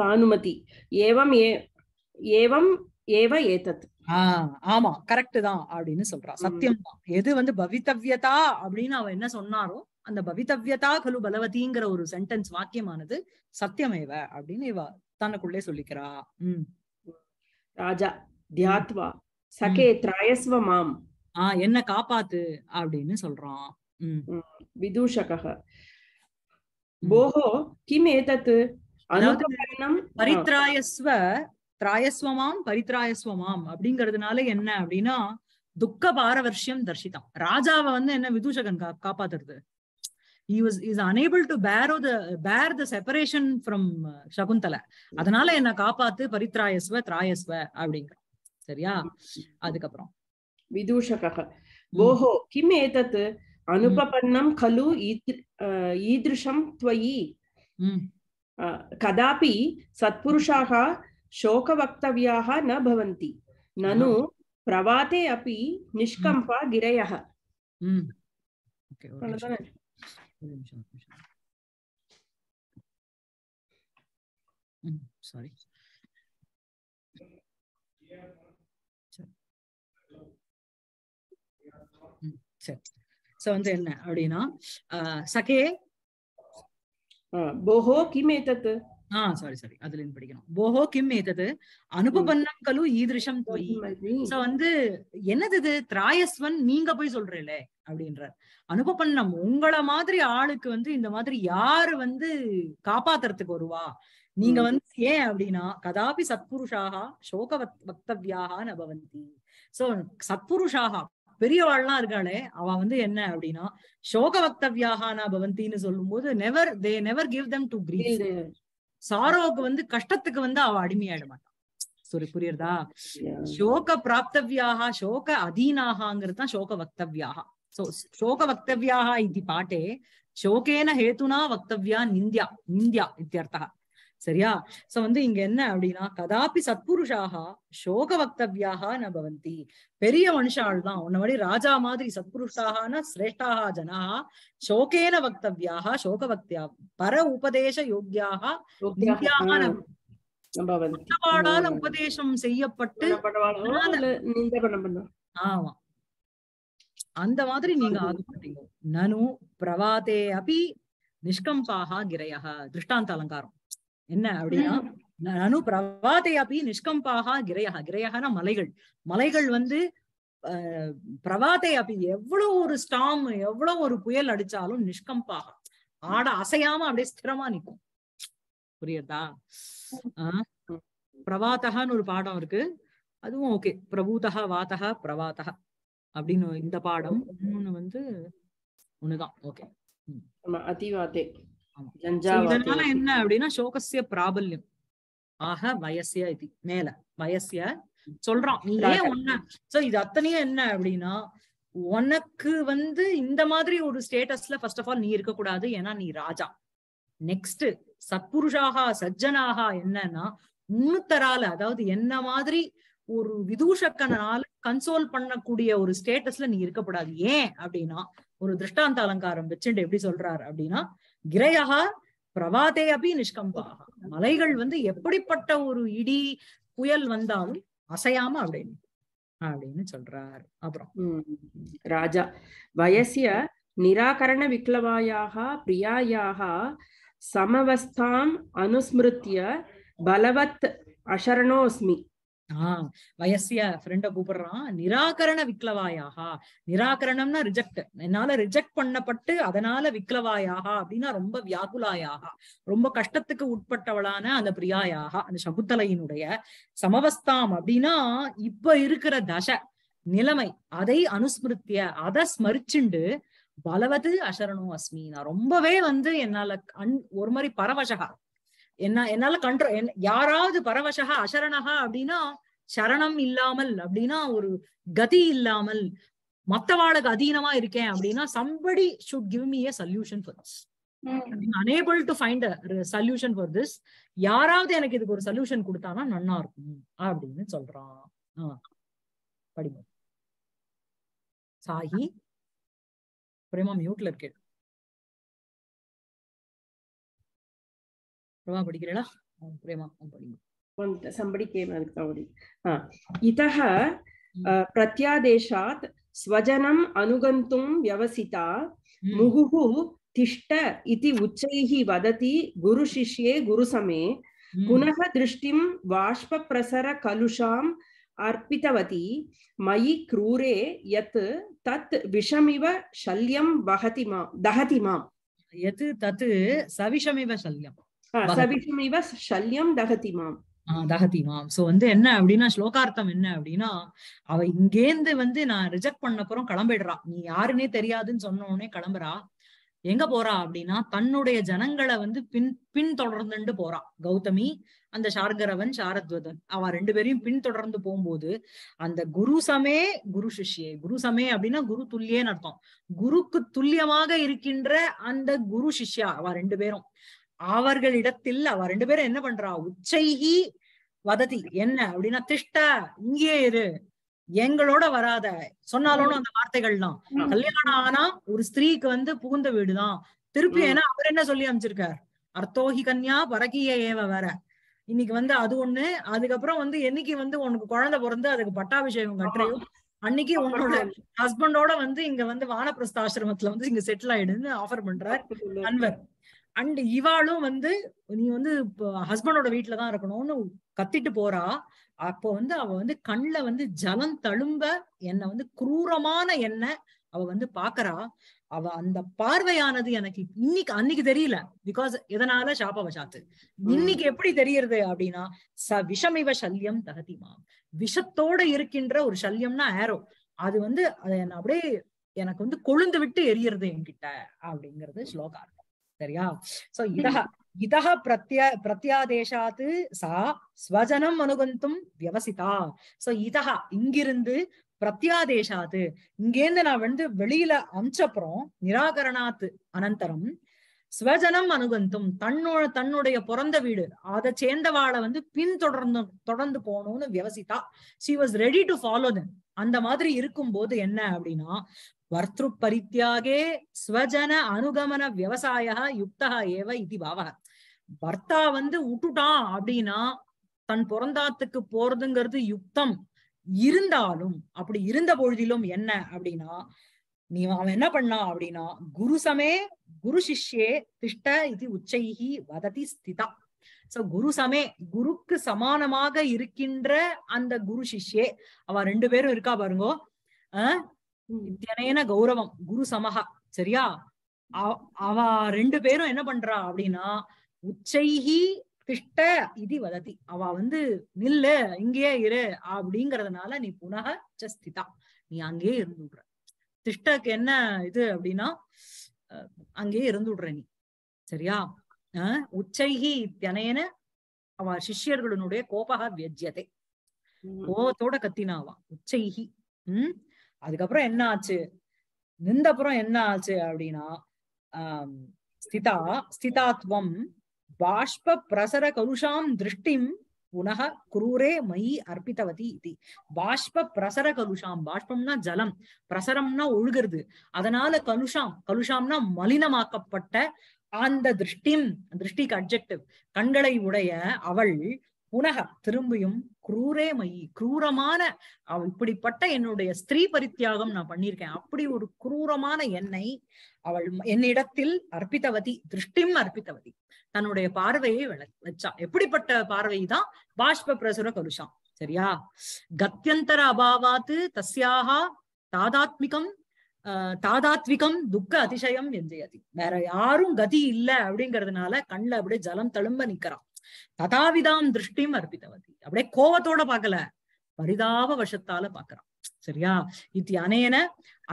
சானுமதி ஏவம் ஏவம் ஏவ ஏதத். ஆமா கரெக்ட் தான் அப்படின்னு சொல்றா. சத்தியம் தான். எது வந்து பவிதவ்யதா அப்படின்னு அவ என்ன சொன்னாரோ அந்த பவிதவ்யதா கலு பலவதிங்கிற ஒரு சென்டென்ஸ் வாக்கியமானது சத்தியமேவ அப்படின்னு இவ தனக்குள்ளே சொல்லிக்கிறா. ராஜா தியாத்வா சகே த்ராயஸ்வ மாம். என்ன காப்பாத்து அப்படின்னு சொல்றான். விதூஷகஹ போஹோ கிம் ஏதத் அனுதரணம் பரித்ராயஸ்வ த்ராயஸ்வ மாம் பரித்ராயஸ்வ மாம். அப்படிங்கிறதுனால என்ன அப்படின்னா துக்க பாரவர்ஷியம் தர்ஷிதம். ராஜாவை வந்து என்ன விதூஷகன் காப்பாத்துறது. He is unable to bear the separation from Shakuntala. அதனால என்ன காப்பாத்து பரித்ராயஸ்வ த்ராயஸ்வ அப்படிங்க. சரியா? அதுக்கப்புறம் விதூஷகஹ போஹோ கிம் ஏதத் அனுபபன்னம் கலு ஈத்ருஷம் த்வயி கதாபி சத்புருஷாஹ சோக வக்தவ்யாஹ ந பவந்தி நனு பிரவாதே அபி நிஷ்கம்பா கிரயஹ. Sorry. So வந்து என்ன அப்படின்னா சகே போஹோ கிம் ஏதத். சாரி அதுல இருந்து படிக்கணும். போஹோ கிம் ஏதத் அனுபபன்னம் கலு ஈதிருஷம் த்வயி. சோ வந்து என்னது இது திராயஸ்வன் நீங்க போய் சொல்றீல அப்படின்றார். அனுபபன்னம் உங்களை மாதிரி ஆளுக்கு வந்து இந்த மாதிரி யாரு வந்து காப்பாத்துறதுக்கு வருவா. நீங்க வந்து ஏன் அப்படின்னா கதாபி சத்புருஷாக சோக வக்தவ்யாக நபவந்தி. சோ சத்புருஷாக பெரியவாள்லாம் இருக்காளே அவ வந்து என்ன அப்படின்னா சோக வக்தவ்யாக நபவந்தின்னு சொல்லும் போது they never give them to grief. சாரோவுக்கு வந்து கஷ்டத்துக்கு வந்து அவ அடிமையாயிட மாட்டான். புரியுறதா? சோக பிராப்தவ்யாக சோக அதீனாகங்கிறது தான் சோக வக்தவ்யாக. சோக வக்தவ்யாக இது பாட்டே சோகேன ஹேத்துனா வக்தவ்யா நிந்தியா நிந்தியா இத்தியர்த்தா. சரியா? சோ வந்து இங்க என்ன அப்படின்னா கதாபி சத்புருஷாக சோக வக்தவ்யாக ந பவந்தி. பெரிய மனுஷாள் தான் உன்ன மாதிரி ராஜா மாதிரி சத்புருஷாகனா சிரேஷ்டாக ஜனா சோகேன வக்தவ்யாக சோக வக்தியா பர உபதேச யோக்கியாக நிந்தியாக நபவந்தி. உபதேசம் செய்யப்பட்டு ஆமா அந்த மாதிரி நீங்க ஆக மாட்டீங்க. நனு பிரவாதே அபி நிஷ்கம்பாக கிரயஹ. திருஷ்டாந்த அலங்காரம் என்ன அப்படின்னா நனு பிரவாதே அபி நிஷ்கம்பாக கிரயஹ. கிரயஹனா மலைகள். மலைகள் வந்து பிரவாதே அபி எவ்வளவு ஒரு ஸ்டாம் எவ்வளவு ஒரு புயல் அடிச்சாலும் நிஷ்கம்பாக ஆட அசையாம அப்படியே ஸ்திரமா நிற்கும். புரியுறதா? பிரவாதஹான்னு ஒரு பாடம் இருக்கு. அதுவும் ஓகே. பிரபூதஹ வாதஹ பிரவாதஹ அப்படின்னு இந்த பாடம். இன்னொன்னு வந்து ஒண்ணுதான். ஓகே. இதனால என்ன அப்படின்னா சோகசிய பிராபல்யம் ஆக வயசிய இது மேல வயசிய சொல்றான். இது அத்தனையும் என்ன அப்படின்னா உனக்கு வந்து இந்த மாதிரி ஒரு ஸ்டேட்டஸ்ல ஃபர்ஸ்ட் ஆஃப் ஆல் நீ இருக்க கூடாது. ஏன்னா நீ ராஜா. நெக்ஸ்ட் சத்புருஷாக சஜ்ஜனாக என்னன்னா உன்னுத்தரால அதாவது என்ன மாதிரி ஒரு விதூஷகனால் கன்சோல் பண்ணக்கூடிய ஒரு ஸ்டேட்டஸ்ல நீ இருக்கப்படாது. ஏன் அப்படின்னா ஒரு திருஷ்டாந்த அலங்காரம் வச்சுட்டு எப்படி சொல்றாரு அப்படின்னா, கிரயா பிரவாதே அபி நிஷ்கம்பாக, மலைகள் வந்து எப்படிப்பட்ட ஒரு இடி புயல் வந்தாலும் அசையாம அப்படின்னு அப்படின்னு சொல்றாரு. அப்புறம் ராஜா வயசிய நிராகரண விக்ளவாயாக பிரியாயாக சமவஸ்தாம் அனுஸ்மிருத்திய பலவத் அசரணோஸ்மி. வயசிய ஃப்ரெண்ட கூப்பிடுறான். நிராகரண விக்ளவாயாகா, நிராகரணம்னா ரிஜெக்ட், என்னால ரிஜெக்ட் பண்ணப்பட்டு அதனால விக்ளவாயாகா அப்படின்னா ரொம்ப வியாகுலாயாக, ரொம்ப கஷ்டத்துக்கு உட்பட்டவளான அந்த பிரியாயாக அந்த சகுந்தலையினுடைய சமவஸ்தாம் அப்படின்னா இப்ப இருக்கிற தசை நிலைமை, அதை அனுஸ்மிருத்திய அதை ஸ்மரிச்சுண்டு பலவது அசரணம் அஸ்மி, நான் ரொம்பவே வந்து என்னால ஒரு மாதிரி பரவசகா, என்னால கண்ட்ரோல், யாராவது பரவசகா அசரணகா அப்படின்னா சரணம் இல்லாமல் அப்படின்னா ஒரு கதி இல்லாமல் மத்தவாளுக்கு அதீனமா இருக்கேன் அப்படின்னா somebody should give me a solution for this. I'm unable to find a solution for this. யாராவது எனக்கு இதுக்கு ஒரு சொல்யூஷன் கொடுத்தானா நன்னா இருக்கும் அப்படின்னு சொல்றான். படிங்க சாஹி. பிரேமா மியூட்ல இருக்கே. பிரேமா படிக்கிறடா. பிரேமா படிங்க. ஒன்ன somebody came and told इतः प्रत्यादेशात् स्वजनम् अनुगन्तुं व्यवसिता मुहुहु तिष्ठ इति उच्चैः वदति गुरु शिष्ये गुरु समे पुनः दृष्टिं वाष्प प्रसर कलुषां अर्पितवती मयि क्रूरे यत् तत् विषमिव शल्यं वहति मां दहति मां. यत् तत् सविषमिव शल्यं सविषमिव शल्यं दहति मां தகதி மாம். சோ வந்து என்ன அப்படின்னா ஸ்லோகார்த்தம் என்ன அப்படின்னா, அவ இங்கேந்து வந்து நான் ரிஜெக்ட் பண்ணப்புறம் கிளம்பிடுறா, நீ யாருன்னே தெரியாதுன்னு சொன்ன உடனே கிளம்புறா. எங்க போறா அப்படின்னா தன்னுடைய ஜனங்களை வந்து பின்தொடர்ந்துட்டு போறா. கௌதமி அந்த சார்கரவன் சாரத்வதன் அவ ரெண்டு பேரையும் பின்தொடர்ந்து போகும்போது அந்த குரு சமே குரு சிஷ்யே, குரு சமே அப்படின்னா குரு துல்லியேன்னு அர்த்தம், குருக்கு துல்லியமாக இருக்கின்ற அந்த குரு சிஷ்யா அவ ரெண்டு பேரும், அவர்களிடத்தில் அவ ரெண்டு பேரும் என்ன பண்றா, உச்சைகி வததி என்ன அப்படின்னா திஷ்ட இங்கே இரு, எங்களோட வராத, சொன்னாலும் அந்த வார்த்தைகள்லாம் கல்யாணம் ஆனா ஒரு ஸ்திரீக்கு வந்து புகுந்த வீடுதான் திருப்பி. ஏன்னா அவர் என்ன சொல்லி அமைச்சிருக்கார், அர்த்தோகி கன்யா பரகிய ஏவ வேற, இன்னைக்கு வந்து அது ஒண்ணு, அதுக்கப்புறம் வந்து என்னைக்கு வந்து உனக்கு குழந்தை பிறந்து அதுக்கு பட்டாபிஷேகம் கட்டுறையோ அன்னைக்கு உங்களோட ஹஸ்பண்டோட வந்து இங்க வந்து வானப்பிரஸ்த ஆசிரமத்துல வந்து இங்க செட்டில் ஆயிடுன்னு ஆஃபர் பண்றார் அன்வர். அண்ட் இவாளும் வந்து நீ வந்து ஹஸ்பண்டோட வீட்டுலதான் இருக்கணும்னு கத்திட்டு போறா. அப்போ வந்து அவ வந்து கண்ணுல வந்து ஜலம் தழும்ப என்னை வந்து குரூரமான என்னை அவ வந்து பாக்குறா. அவ அந்த பார்வையானது எனக்கு இன்னைக்கு அன்னைக்கு தெரியல, பிகாஸ் எதனால சாபவசாத்து இன்னைக்கு எப்படி தெரியறது அப்படின்னா ச விஷமிவ சல்யம் தகதிமா, விஷத்தோட இருக்கின்ற ஒரு சல்யம்னா ஆரோ, அது வந்து என்ன அப்படியே எனக்கு வந்து கொழுந்து விட்டு எரியறது என்கிட்ட அப்படிங்கிறது ஸ்லோகார். சரியா? சோ இதா பிரத்யாதேசாத் சா ஸ்வஜனம் அனுகந்தும் வியவசிதா. சோ இதா இங்கிருந்து பிரத்யாதேசாத் இங்கேருந்து நான் வந்து வெளியில அம்சப்புறம் நிராகரணாத் அனந்தரம் ஸ்வஜனம் அனுகந்தும் தன்னுடைய பிறந்த வீடு அதை சேர்ந்தவாளை வந்து பின்தொடர்ந்து போகணும்னு வியவசிதா. She was ready to follow them. அந்த மாதிரி இருக்கும்போது என்ன அப்படின்னா வர்த்ரு பரித்யாகே ஸ்வஜன அனுகமன விவசாய யுக்தா ஏவ இது பாவக. வர்த்தா வந்து விட்டுட்டான் அப்படின்னா தன் பிறந்தாத்துக்கு போறதுங்கிறது யுக்தம். இருந்தாலும் அப்படி இருந்த பொழுதிலும் என்ன அப்படின்னா நீ அவன் என்ன பண்ணா அப்படின்னா குரு சமே குரு சிஷ்யே திஷ்ட இது உச்சைகி வததி ஸ்திதா. சோ குரு சமே குருக்கு சமானமாக இருக்கின்ற அந்த குரு சிஷ்யே அவ ரெண்டு பேரும் இருக்கா பாருங்கோ. இத்தனையன கௌரவம் குரு சமஹா. சரியா? அவ ரெண்டு பேரும் என்ன பண்றா அப்படின்னா உச்சைகி திஷ்ட இது வததி, அவ வந்து நில்லு இங்கேயே இரு அப்படிங்கறதுனால நீ புனக சஸ்திதா நீ அங்கேயே இருந்துடுற. திஷ்டக்கு என்ன இது அப்படின்னா அங்கேயே இருந்துடுற நீ. சரியா? உச்சைகி இத்தனையன அவ சிஷ்யர்களுடைய கோபக வியஜ்யத்தை, கோபத்தோட கத்தினாவா உச்சைகி. அதுக்கப்புறம் என்ன ஆச்சு, நின்றப்புறம் என்ன ஆச்சு அப்படின்னா ஸ்திதா ஸ்திதாத்வம் பாஷ்ப பிரசர கலுஷாம் திருஷ்டிம் पुनः क्रूरे मयि अर्पितवती इति बाष्प प्रसर कलुषाम बाष्पम्ना जलम प्रसरम्ना उळुगिरदु अदनाल कलुषाम कलुषामना मलिनमाक्कपट्ट आंद दृष्टिम दृष्टिक एडजेक्टिव कंडळै उडय अवल पुनः तिरुम्बियुम क्रूरे मयि क्रूरमान इप्पडिपट्ट एन्नुडैय स्त्री परित्यागम ना पन्निरुक्केन अप्पडी ओरु क्रूरमान एन्नै அவள் என்னிடத்தில் அர்ப்பித்தவதி திருஷ்டிம் அர்ப்பித்தவதி தன்னுடைய பார்வையை வச்சா. எப்படிப்பட்ட பார்வைதான் பாஷ்ப பிரசுர கலுஷாம் சரியா. கத்யந்தர அபாவாத்து தஸ்யாக தாதாத்மிகம் தாதாத்விகம் துக்க அதிசயம் என்ஜயதி. வேற யாரும் கதி இல்ல அப்படிங்கறதுனால கண்ணில் அப்படியே ஜலம் தழும்ப நிக்கிறான். ததாவிதாம் திருஷ்டிம் அர்ப்பித்தவதி அப்படியே கோவத்தோட பார்க்கல பரிதாப வசத்தால பாக்குறான் சரியா. இது அனேன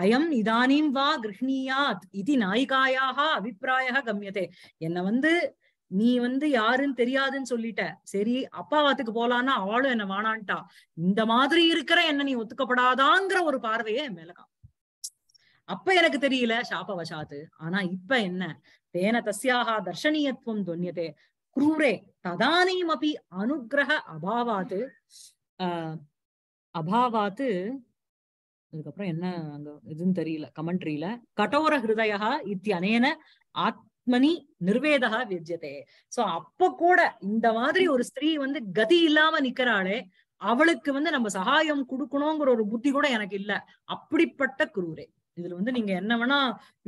அயம் இதானீம் வா கிருஹ்ணியாத் இது நாயிகாயாக அபிப்பிராய கம்யதே. என்னை வந்து நீ வந்து யாருன்னு தெரியாதுன்னு சொல்லிட்ட சரி அப்பாவாத்துக்கு போலான்னா அவளும் என்ன வானான்ட்டா. இந்த மாதிரி இருக்கிற என்ன நீ ஒத்துக்கப்படாதாங்கிற ஒரு பார்வையே என் மேலகா. அப்ப எனக்கு தெரியல சாபவசாத்து. ஆனா இப்ப என்ன தேன தஸ்யாக தர்ஷனீயத்துவம் தொன்யதே குரூரே ததானீம் அப்படி அனுகிரக அபாவாத்து अभावात कमेंट्री कठोर हृदय इत्यनेन आत्मनि निर्वेदः विद्यते. सो अप्पो कोड इंद मादरी ओरु स्त्री वंदु गति इल्लाम निक्कराले अवलुक्कु वंदु नम्म सहायम कुडुक्कणुंगற ஒரு புத்தி கூட எனக்கு இல்ல. அப்படிப்பட்ட குரூரே இதுல வந்து நீங்க என்ன வேணா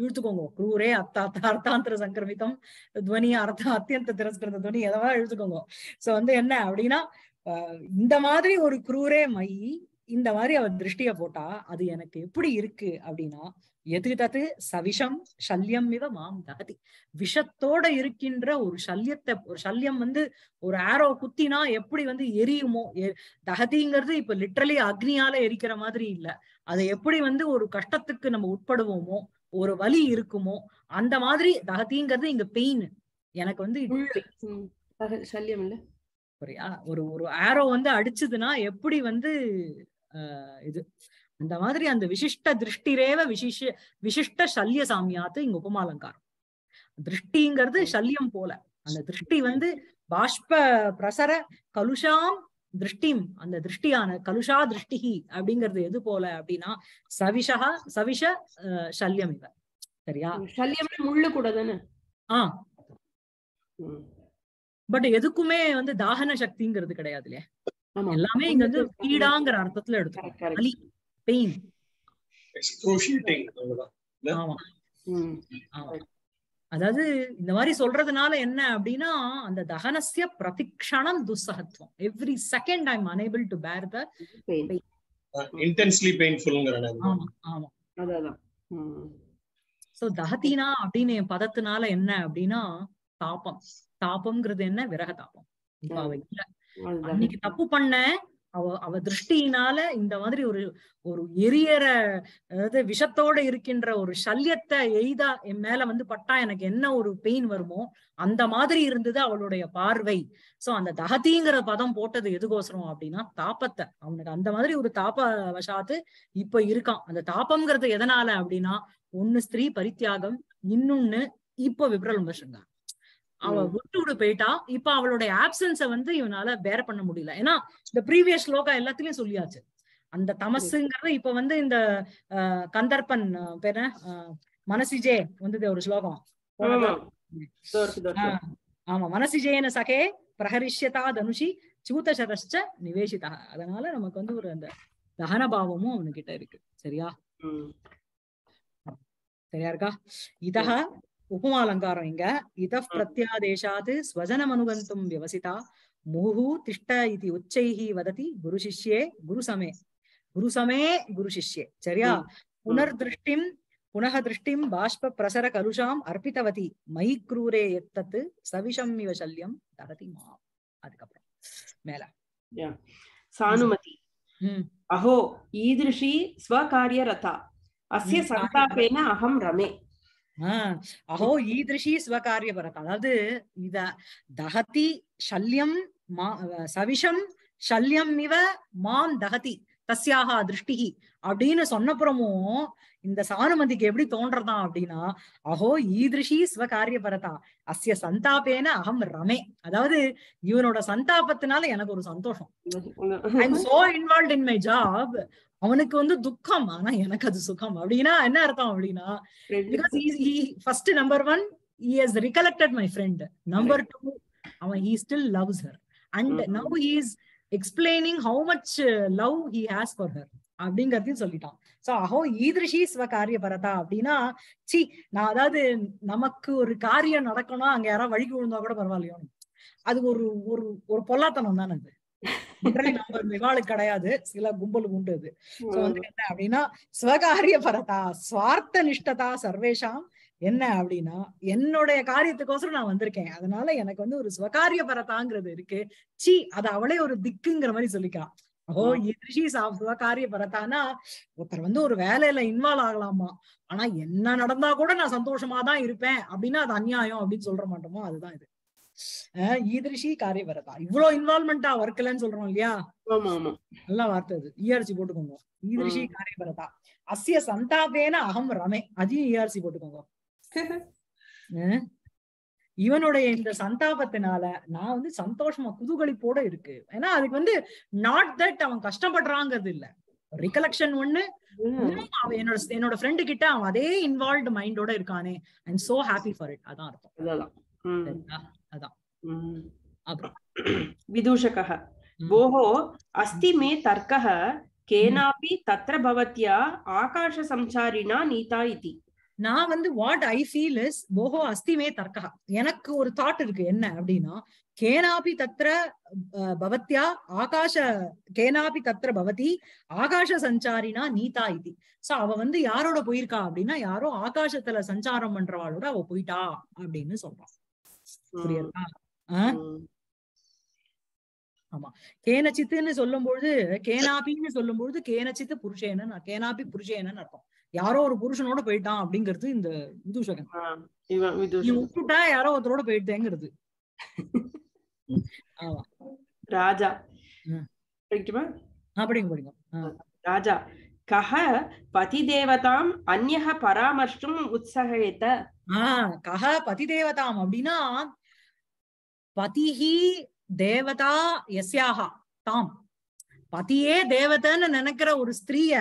எழுதுக்கோங்க. குரூரே அத்தாத்த அர்த்தாந்திர சங்கிரமிதம் ध्वनि अर्थ अत्यंत तिरस्कृत ध्वनि எதவா எழுதுக்கோங்க. சோ வந்து என்ன அப்படினா இந்த மாதிரி ஒரு குரூரே மயி இந்த மாதிரி அவ திருஷ்டிய போட்டா அது எனக்கு எப்படி இருக்கு அப்படின்னா எதிர்த்தது சவிஷம் சல்யம் மிவ மாம் தகதி விஷத்தோட இருக்கின்ற ஒரு சல்யத்தை ஒரு சல்யம் வந்து ஒரு ஆரோ குத்தினா எப்படி வந்து எரியுமோ தகதிங்கிறது இப்ப லிட்டரலி அக்னியால எரிக்கிற மாதிரி இல்ல. அதை எப்படி வந்து ஒரு கஷ்டத்துக்கு நம்ம உட்படுவோமோ ஒரு வலி இருக்குமோ அந்த மாதிரி தகதிங்கிறது இங்க பெயின் எனக்கு வந்து சல்யம் இல்ல புரியா. ஒரு ஒரு ஆரோ வந்து அடிச்சதுன்னா எப்படி வந்து இது அந்த மாதிரி அந்த விசிஷ்ட திருஷ்டிரேவ விசிஷ்ட சல்ய சாமியாத்து இங்க உபமாலங்காரம். திருஷ்டிங்கிறது சல்யம் போல அந்த திருஷ்டி வந்து பாஷ்ப பிரசர கலுஷாம் திருஷ்டிம் அந்த திருஷ்டியான கலுஷா திருஷ்டி அப்படிங்கிறது எது போல அப்படின்னா சவிஷா சவிஷ சல்யம் இவ சரியா. சல்யம்னா முள்ளு கூட தானே. பட் எதுக்குமே வந்து தாகன சக்திங்கிறது கிடையாது இல்லையா. எல்லாமே இங்க வந்து பீடாங்கிற அர்த்தத்துல எடுத்துக்கோங்க. அதாவது இந்த மாதிரி சொல்றதுனால என்ன அப்படின்னா அந்த தகனசிய பிரதிக்ஷணம் துசகத்துவம் every second I am unable to bear the pain intensely பெயின்ஃபுல்ங்கறது. ஆமா ஆமா அதான். சோ தஹதினா அப்படின பதத்தினால என்ன அப்படின்னா தாபம் தாபம்ங்கிறது என்ன விரக தாபம். இப்ப அவ இல்ல அன்னைக்கு தப்பு பண்ண அவ திருஷ்டியினால இந்த மாதிரி ஒரு ஒரு எரியற அதாவது விஷத்தோட இருக்கின்ற ஒரு சல்யத்தை எய்தா என் மேல வந்து பட்டா எனக்கு என்ன ஒரு பெயின் வருமோ அந்த மாதிரி இருந்தது அவளுடைய பார்வை. சோ அந்த தகதிங்கிற பதம் போட்டது எதுக்கோசரம் அப்படின்னா தாபத்தை அவனுக்கு அந்த மாதிரி ஒரு தாப வசாத்து இப்ப இருக்கான். அந்த தாபம்ங்கிறது எதனால அப்படின்னா ஒண்ணு ஸ்திரீ பரித்தியாகம் இன்னொன்னு இப்ப விப்ரலம்பசுங்க அவ விட்டு விட்டு போயிட்டா. இப்ப அவளுடைய ஆப்சன்ஸ வந்து இவனால பேர பண்ண முடியல. ஏன்னா இந்த ப்ரீவியஸ் ஸ்லோகா எல்லாத்துலயும் சொல்லியாச்சு அந்த தமசுங்கிறது. இப்ப வந்து இந்த கந்தர்பன் பேர மனசிஜே வந்து ஒரு ஸ்லோகம் ஆமா மனசிஜேன சகே பிரஹரிஷ்யதா தனுஷி சூதசரஸ்ச நிவேசிதா. அதனால நமக்கு வந்து ஒரு அந்த தகனபாவமும் அவனுக்கிட்ட இருக்கு சரியா. சரியா இருக்கா. இத உபமாலங்காரம் இங்க இத பிரத்யாதேஷாது ஸ்வஜனம் அனுகந்தும் விவசிதா முஹு திஷ்ட இது உச்சைஹி வததி குருசிஷ்யே குருசமே குருசமே குருசிஷ்யே சரியா. புனர்திருஷ்டிம் புனக திருஷ்டிம் பாஷ்ப பிரசர கலுஷாம் அர்ப்பித்தவதி மயி க்ரூரே எத்தத்து சவிஷம் இவ சல்யம் தகதி மா. அதுக்கப்புறம் மேல சானுமதி அஹோ ஈதிருஷி ஸ்வகாரிய ரதா அஸ்ய சந்தாபேன அஹம் ரமே அஹோ ஈதிருஷி ஸ்வகாரியபரதா. அதாவது இத தகதி சல்யம் சவிஷம் சல்யம் இவ மாம் தகதி தஸ்யாக திருஷ்டி அப்படின்னு சொன்னப்புறமும் இந்த சானுமதிக்கு எப்படி தோன்றதாம் அப்படின்னா, அஹோ ஈதிருஷி ஸ்வகாரியபரதா அஸ்ய சந்தாபேன அகம் ரமே. அதாவது இவனோட சந்தாபத்தினால எனக்கு ஒரு சந்தோஷம். I am so involved in my job. அவனுக்கு வந்து துக்கம், ஆனா எனக்கு அது சுகம். அப்படின்னா என்ன அர்த்தம் அப்படின்னா, because he first number 1 he has recollected my friend. Number 2 he still loves her. And now he is explaining how much love he has for her. அப்படிங்கறதையும் சொல்லிட்டான். சோ அஹோ ஈதிருஷி ஸ்வ காரிய பரதா அப்படின்னா, சி நான் அதாவது நமக்கு ஒரு காரியம் நடக்கணும், அங்க யாராவது வழிக்கு விழுந்தா கூட பரவாயில்லையோ, அது ஒரு ஒரு ஒரு பொல்லாத்தனம் தானே. அது இவாளுக்கு கிடையாது, சில கும்பல் உண்டு. அது என்ன அப்படின்னா ஸ்வகாரிய பரதா ஸ்வார்த்த நிஷ்டதா சர்வேஷாம். என்ன அப்படின்னா என்னுடைய காரியத்துக்கோசரம் நான் வந்திருக்கேன், அதனால எனக்கு வந்து ஒரு ஸ்வகாரிய பரதாங்கிறது இருக்கு. சி அது அவளே ஒரு திக்குங்கிற மாதிரி சொல்லிக்கிறான். ஓ ஈதிருஷி ஸ்வகாரிய பரதானா, ஒருத்தர் வந்து ஒரு வேலையில இன்வால்வ் ஆகலாமா, ஆனா என்ன நடந்தா கூட நான் சந்தோஷமா தான் இருப்பேன் அப்படின்னா அது அநியாயம் அப்படின்னு சொல்ற மாட்டோமோ, அதுதான் இது ஈதிருஷி காரிய பரதா. இவ்வளவு இன்வால்வ்மெண்டா ஒர்க்கலன்னு சொல்றோம் இல்லையா, நல்லா வார்த்தை அது, ஈஆர்சி போட்டுக்கோங்க. ஈதிருஷி காரிய பரதா அஸ்ய சந்தாபேன அகம் ரமே, அதையும் ஈஆர்சி போட்டுக்கோங்க. இவனுடைய இந்த சந்தாபத்தினால நான் வந்து சந்தோஷமா குதூகலிப்போட இருக்கு. ஏன்னா அதுக்கு வந்து நாட் தட் அவன் கஷ்டப்படுறாங்கிறது இல்ல, ரிகலெக்ஷன் ஒண்ணு, என்னோட ஃப்ரெண்டு கிட்ட அவன் அதே இன்வால்வ்ட் மைண்டோட இருக்கானே, I am so happy for it. அதான் அர்த்தம். அதான் அப்புறம் விதூஷகஹ போஹோ அஸ்தி மே தர்க்கஹ கேனாபி தத்ர பவத்யா ஆகாஷ சம்சாரிணா நீதா இதி. நான் வந்து வாட் ஐ ஃபீல் இஸ் போஹோ அஸ்திமே தர்க்கா. எனக்கு ஒரு தாட் இருக்கு, என்ன அப்படின்னா கேனாபி தத்ர பவத்யா ஆகாஷ கேனாபி தத்ர பவதி ஆகாஷ சஞ்சாரினா நீதா இதி. சோ அவ வந்து யாரோட போயிருக்கா அப்படின்னா, யாரோ ஆகாசத்துல சஞ்சாரம் பண்றவாளோட அவ போயிட்டா அப்படின்னு சொல்றான். புரியுதா? ஆமா, கேனச்சித்துன்னு சொல்லும்பொழுது கேனாபின்னு சொல்லும்பொழுது கேனச்சித்து புருஷேன்னு, கேனாபி புருஷேன்னு அர்த்தம். யாரோ ஒரு புருஷனோட போயிட்டான் அப்படிங்கிறது இந்த விதூஷகன். விட்டுட்டா யாரோ ஒருத்தரோட போயிட்டேங்கிறது. ராஜா படிங்க. ராஜா கஹ பதிதேவதாம் அன்யஹ பராமர்ஷம் உத்ஸஹேத. கஹ பதிதேவதாம் அப்படின்னா பதிஹி தேவதா யஸ்யாஹ தாம். பதியே தேவதன்னு நினைக்கிற ஒரு ஸ்திரீய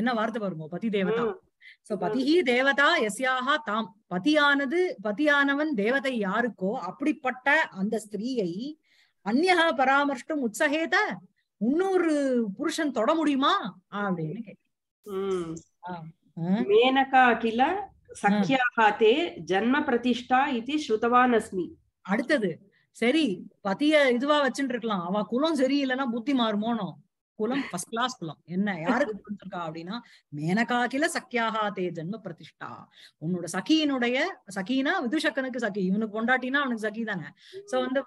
என்ன வார்த்தை வருமோ, பதி தேவதா. சோ பதிஹி தேவதா யஸ்யாஹா தாம், பதியானது பதியானவன் தேவதை யாருக்கோ அப்படிப்பட்ட அந்த ஸ்திரீயை அந்நியா பராமர்ஷ்டும் உற்சகேத இன்னொரு புருஷன் தொட முடியுமா அப்படின்னு கேட்டேன். மேனகா கிள சக்யாஹா தே ஜன்ம பிரதிஷ்டா இது ஸ்ருதவான் அஸ்மி. அடுத்தது சரி பதிய இதுவா வச்சுட்டு இருக்கலாம், அவ குலம் சரியில்லைன்னா புத்தி மாறுமோனோ. குலம் ஃபர்ஸ்ட் கிளாஸ் குலம். என்ன யாருக்கு கொடுத்திருக்கா அப்படின்னா மேனகா கிள சக்கியாகா தே ஜன்ம பிரதிஷ்டா. உன்னோட சகியினுடைய சகினா விதுஷக்கனுக்கு சகி, இவனுக்கு கொண்டாட்டினா அவனுக்கு சகி தானே. சோ வந்து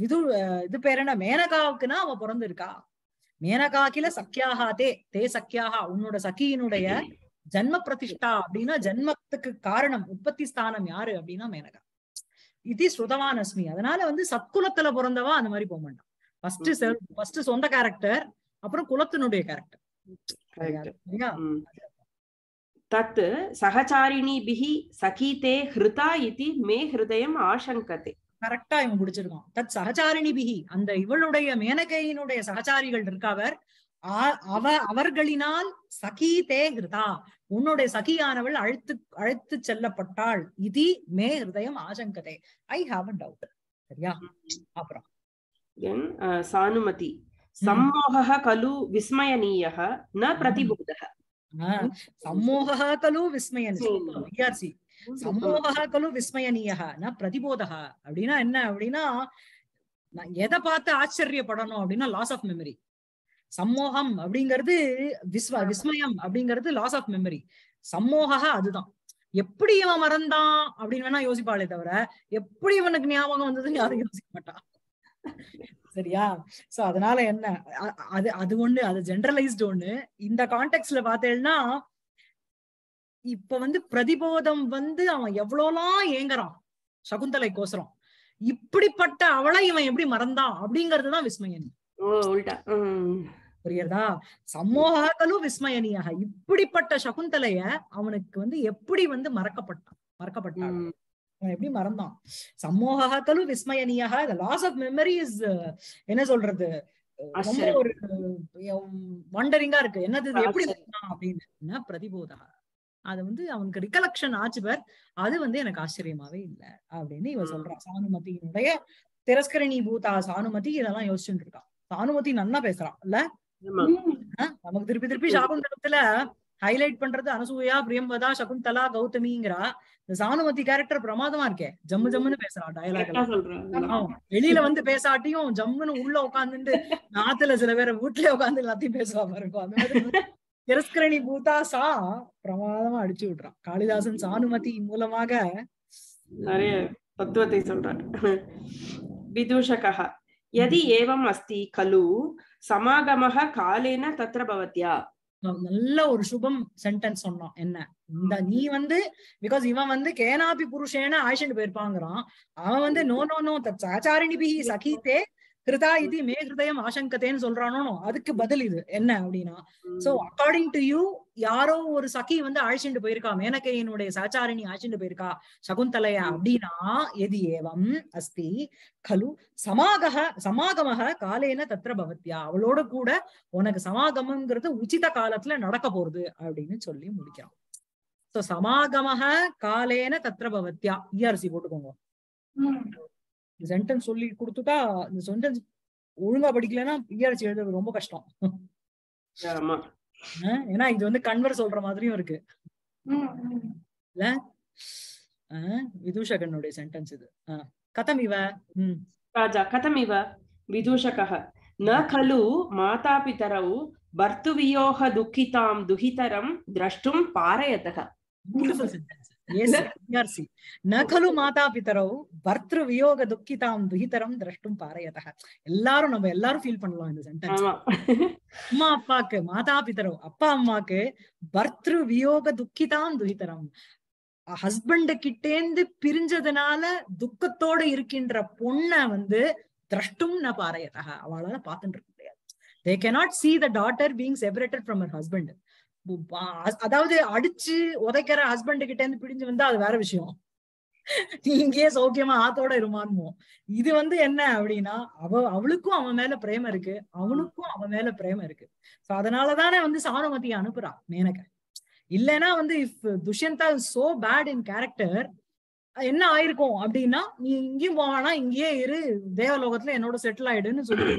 விது இது பேர் என்ன மேனகாவுக்குன்னா அவ பிறந்திருக்கா. மேனகா கிள சக்கியாகா தே தே சக்கியாகா உன்னோட சகியினுடைய ஜன்ம பிரதிஷ்டா அப்படின்னா ஜன்மத்துக்கு காரணம் உற்பத்தி ஸ்தானம் யாரு அப்படின்னா மேனகா. இது ஸ்ருதவான் அஸ்மி. அதனால வந்து சத்குலத்துல பிறந்தவா அந்த மாதிரி போக மாட்டான். ஃபர்ஸ்ட் சொந்த கேரக்டர், அப்புறம் குலத்தினுடைய கேரக்டர். தத் சகச்சாரிணி பிஹி சகீதே ஹிருதா இதி மே ஹிருதயம் ஆசங்கதே. கரெக்டா இவன் முடிச்சிருக்கான். தத் சகச்சாரிணி பிஹி அந்த இவளுடைய மேனகையினுடைய சகச்சாரிகள் இருக்காவர், அவர்களினால் சகீதே ஹிருதா உன்னுடைய சகியானவள் அழைத்து செல்லப்பட்டாள். இதி மே ஹிருதயம் ஆசங்கதே. I have a doubt. சரியா? அப்புறம் சானுமதி சம்மோகஹ கலு விஸ்மயனீயஹ ந பிரதிபோதஹ. சம்மோகஹ கலு விஸ்மயனீயஹ, சம்மோகஹ கலு விஸ்மயனீயஹ ந பிரதிபோதஹ அப்படின்னா என்ன அப்படின்னா, நான் எதை பார்த்து ஆச்சரியப்படணும் அப்படின்னா லாஸ் ஆஃப் மெமரி. சம்மோகம் அப்படிங்கிறது விஸ்மயம் அப்படிங்கிறது லாஸ் ஆஃப் மெமரி. சம்மோகஹ அதுதான். எப்படி இவன் மறந்தான் அப்படின்னு வேணா யோசிப்பாளே தவிர எப்படி இவனுக்கு ஞாபகம் வந்ததுன்னு யாரும் யோசிக்க மாட்டான். சரியா? சோ அதனால என்ன அது அது ஒண்ணு, அது ஜெனரலைஸ்டு ஒண்ணு. இந்த கான்டெக்ட்ல பார்த்தேன்னா இப்ப வந்து பிரதிபோதம் வந்து அவன் எவ்வளவுலாம் ஏங்குறான் சகுந்தலை கோசரம், இப்படிப்பட்ட அவளை இவன் எப்படி மறந்தான் அப்படிங்கறதுதான் விஸ்மயன். புரியுதா சம்மோஹா கலு விஸ்மயனியாக இப்படிப்பட்ட சகுந்தலைய அவனுக்கு வந்து எப்படி வந்து மறக்கப்பட்டான் எப்படி மறந்தான் சம்மோஹா கலு விஸ்மயனியாக the loss of memory is என்ன சொல்றது ரொம்ப ஒரு வண்டரிங்கா இருக்கு என்னது எப்படி அப்படின்னா பிரதிபோதா அது வந்து அவனுக்கு ரிகலெக்ஷன் ஆச்சு பார் அது வந்து எனக்கு ஆச்சரியமாவே இல்ல அப்படின்னு இவ சொல்றா சானுமதியினுடைய திரஸ்கரணி பூதா சானுமதி இதெல்லாம் யோசிச்சுட்டு இருக்கான் சானுமதி நல்லா பேசுறான் இல்ல நமக்கு திருப்பி திருப்பி சாகுந்தலத்துல ஹைலைட் பண்றது அனசூயா பிரியம்பதா சகுந்தலா கௌதமிங்கிறா இந்த சானுமதி கேரக்டர் பிரமாதமா இருக்கே ஜம்மு ஜம்முன்னு பேசுறா டயலாக் வெளியில வந்து பேசாட்டியும் ஜம்முன்னு உள்ள உட்காந்துட்டு நாத்துல சில பேர் வீட்டுல உட்காந்து எல்லாத்தையும் பேசுவாம இருக்கும் அந்த மாதிரி திரஸ்கரணி பூதா சா பிரமாதமா அடிச்சு விடுறான் காளிதாசன் சானுமதி மூலமாக நிறைய தத்துவத்தை சொல்றார் விதூஷகஹ यदि एवम् अस्ति खलु समागमः कालेन तत्र भवत्या நல்ல ஒரு சுபம் சென்டென்ஸ் சொன்னான் என்ன இந்த நீ வந்து பிகாஸ் இவன் வந்து கேனாபி புருஷேன ஆயிஷன் போயிருப்பாங்கிறான் அவன் வந்து நோ நோ நோ தத் ஆச்சாரிணிபி சகிதே கிருதா இது மே ஹிருதயம் ஆசங்கத்தேன்னு சொல்றானோ அதுக்கு பதில் இது என்ன அப்படின்னா சோ அக்கார்டிங் டு யூ யாரோ ஒரு சகி வந்து அழிச்சுட்டு போயிருக்கா மேனகையினுடைய சாச்சாரிணி அழிச்சுட்டு போயிருக்கா சகுந்தலையா அப்படின்னா எதி ஏவம் அஸ்தி கலு சமாகமக காலேன தத்ர பவத்யா அவளோட கூட உனக்கு சமாகமங்கிறது உச்சித காலத்துல நடக்க போறது அப்படின்னு சொல்லி முடிக்கிறான் சோ சமாகமக காலேன தத்ர பவத்யா ERC போட்டுக்கோங்க சென்டென்ஸ் சொல்லி கொடுத்துட்டா இந்த சென்டென்ஸ் ஒழுங்கா படிக்கலன்னா ERC எழுதுறது ரொம்ப கஷ்டம் ஏன்னா இது வந்து கன்வர் சொல்ற மாதிரியும் இருக்கு இல்ல விதூஷகனுடைய சென்டென்ஸ் இது கதமிவ ராஜா கதமிவ விதூஷகஹ ந கலு மாதாபிதரவு பர்த்துவியோஹ துக்கிதாம் துஹிதரம் திரஷ்டும் பாரயதஹ न खलु मातापितरौ भर्तृवियोग दुःखितां दुहितरं द्रष्टुं पारयतः எல்லாரும் நம்ம எல்லாரும் ஃபீல் பண்ணலாம் இந்த சென்டென்ஸ் அம்மா அப்பாக்கு மாதாபிதரோ அப்பா அம்மாக்கு பர்த்ருவியோக துக்கிதாம் துஹிதரம் ஹஸ்பண்ட கிட்டேந்து பிரிஞ்சதுனால துக்கத்தோட இருக்கின்ற பொண்ணை வந்து திரஷ்டும் ந பாரயதா அவளால பார்த்துட்டு இருக்க முடியாது they cannot see the daughter being separated from her husband அதாவது அடிச்சு உதைக்கிற ஹஸ்பண்ட் கிட்ட இருந்து பிடிஞ்சு வந்தா அது வேற விஷயம் இங்கேயே சௌக்கியமா ஆத்தோட இருமானுமோ இது வந்து என்ன அப்படின்னா அவளுக்கும் அவன் மேல பிரேம இருக்கு அவனுக்கும் அவன் மேல பிரேம இருக்கு சோ அதனாலதானே வந்து சானுமதியை அனுப்புறான் மேனக இல்லைன்னா வந்து if Dushyanta so bad in character என்ன ஆயிருக்கும் அப்படின்னா நீ இங்கேயும் போவானா இங்கேயே இரு தேவலோகத்துல என்னோட செட்டில் ஆயிடுன்னு சொல்லி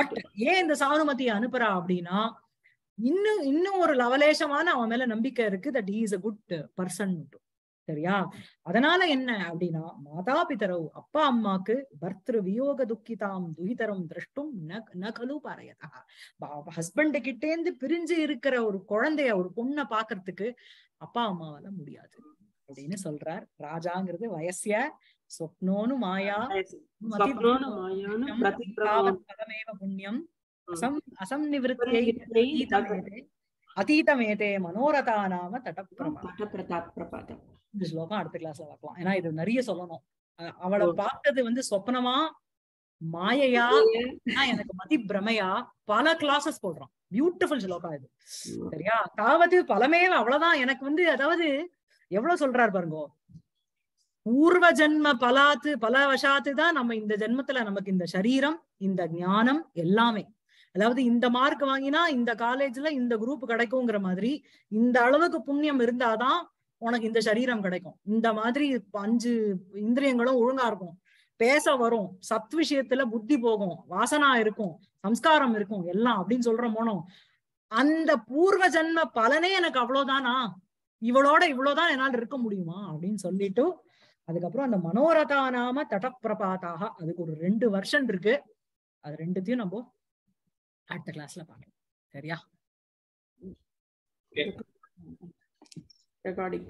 பட் ஏன் இந்த சானுமதியை அனுப்புறா அப்படின்னா இன்னும் இன்னும் ஒரு லவலேசமான அவன் மேல நம்பிக்கை இருக்கு that he is a good person சரியா அதனால என்ன அப்படின்னா மாதா பிதரவு அப்பா அம்மாக்கு பர்த்ரு வியோக துக்கிதாம் துஹிதரம் திரஷ்டும் நகலு பாரயதா ஹஸ்பண்ட் கிட்டேந்து பிரிஞ்சு இருக்கிற ஒரு குழந்தைய ஒரு பொண்ணை பாக்குறதுக்கு அப்பா அம்மாவால முடியாது அப்படின்னு சொல்றார் ராஜாங்கிறது வயசிய சொப்னோனு மாயா பதமேவ புண்ணியம் அசம்நிவத்தீதமேதே மனோரதா நாம தடப்பிரபாதம் இந்த ஸ்லோகம் அடுத்த கிளாஸ்ல பார்க்கலாம் ஏன்னா இது நிறைய சொல்லணும் அவளை பார்த்தது வந்து சொப்னமா மாயையா எனக்கு மதி பிரமையா பல கிளாஸஸ் போடுறான் பியூட்டிஃபுல் ஸ்லோகா இது சரியா தாவது பலமேவ அவ்வளவுதான் எனக்கு வந்து அதாவது எவ்வளவு சொல்றாரு பாருங்க பூர்வ ஜென்ம பலாத்து பல வசாத்து தான் நம்ம இந்த ஜென்மத்துல நமக்கு இந்த சரீரம் இந்த ஞானம் எல்லாமே அதாவது இந்த மார்க் வாங்கினா இந்த காலேஜ்ல இந்த குரூப் கிடைக்கும்ங்கிற மாதிரி இந்த அளவுக்கு புண்ணியம் இருந்தாதான் உனக்கு இந்த சரீரம் கிடைக்கும் இந்த மாதிரி 5 இந்திரியங்களும் ஒழுங்கா இருக்கும் பேச வரும் சத் விஷயத்துல புத்தி போகும் வாசனா இருக்கும் சம்ஸ்காரம் இருக்கும் எல்லாம் அப்படின்னு சொல்ற மோனோம் அந்த பூர்வ ஜென்ம பலனே எனக்கு அவ்வளவுதானா இவளோட இவ்வளவுதான் என்னால் இருக்க முடியுமா அப்படின்னு சொல்லிட்டு அதுக்கப்புறம் அந்த மனோரதா நாம தடப்பிரபாதாக அதுக்கு ஒரு 2 வருஷன் இருக்கு அது ரெண்டுத்தையும் நம்ம அடுத்த கிளாஸ்ல பார்க்கலாம் சரியா ரெக்கார்டிங்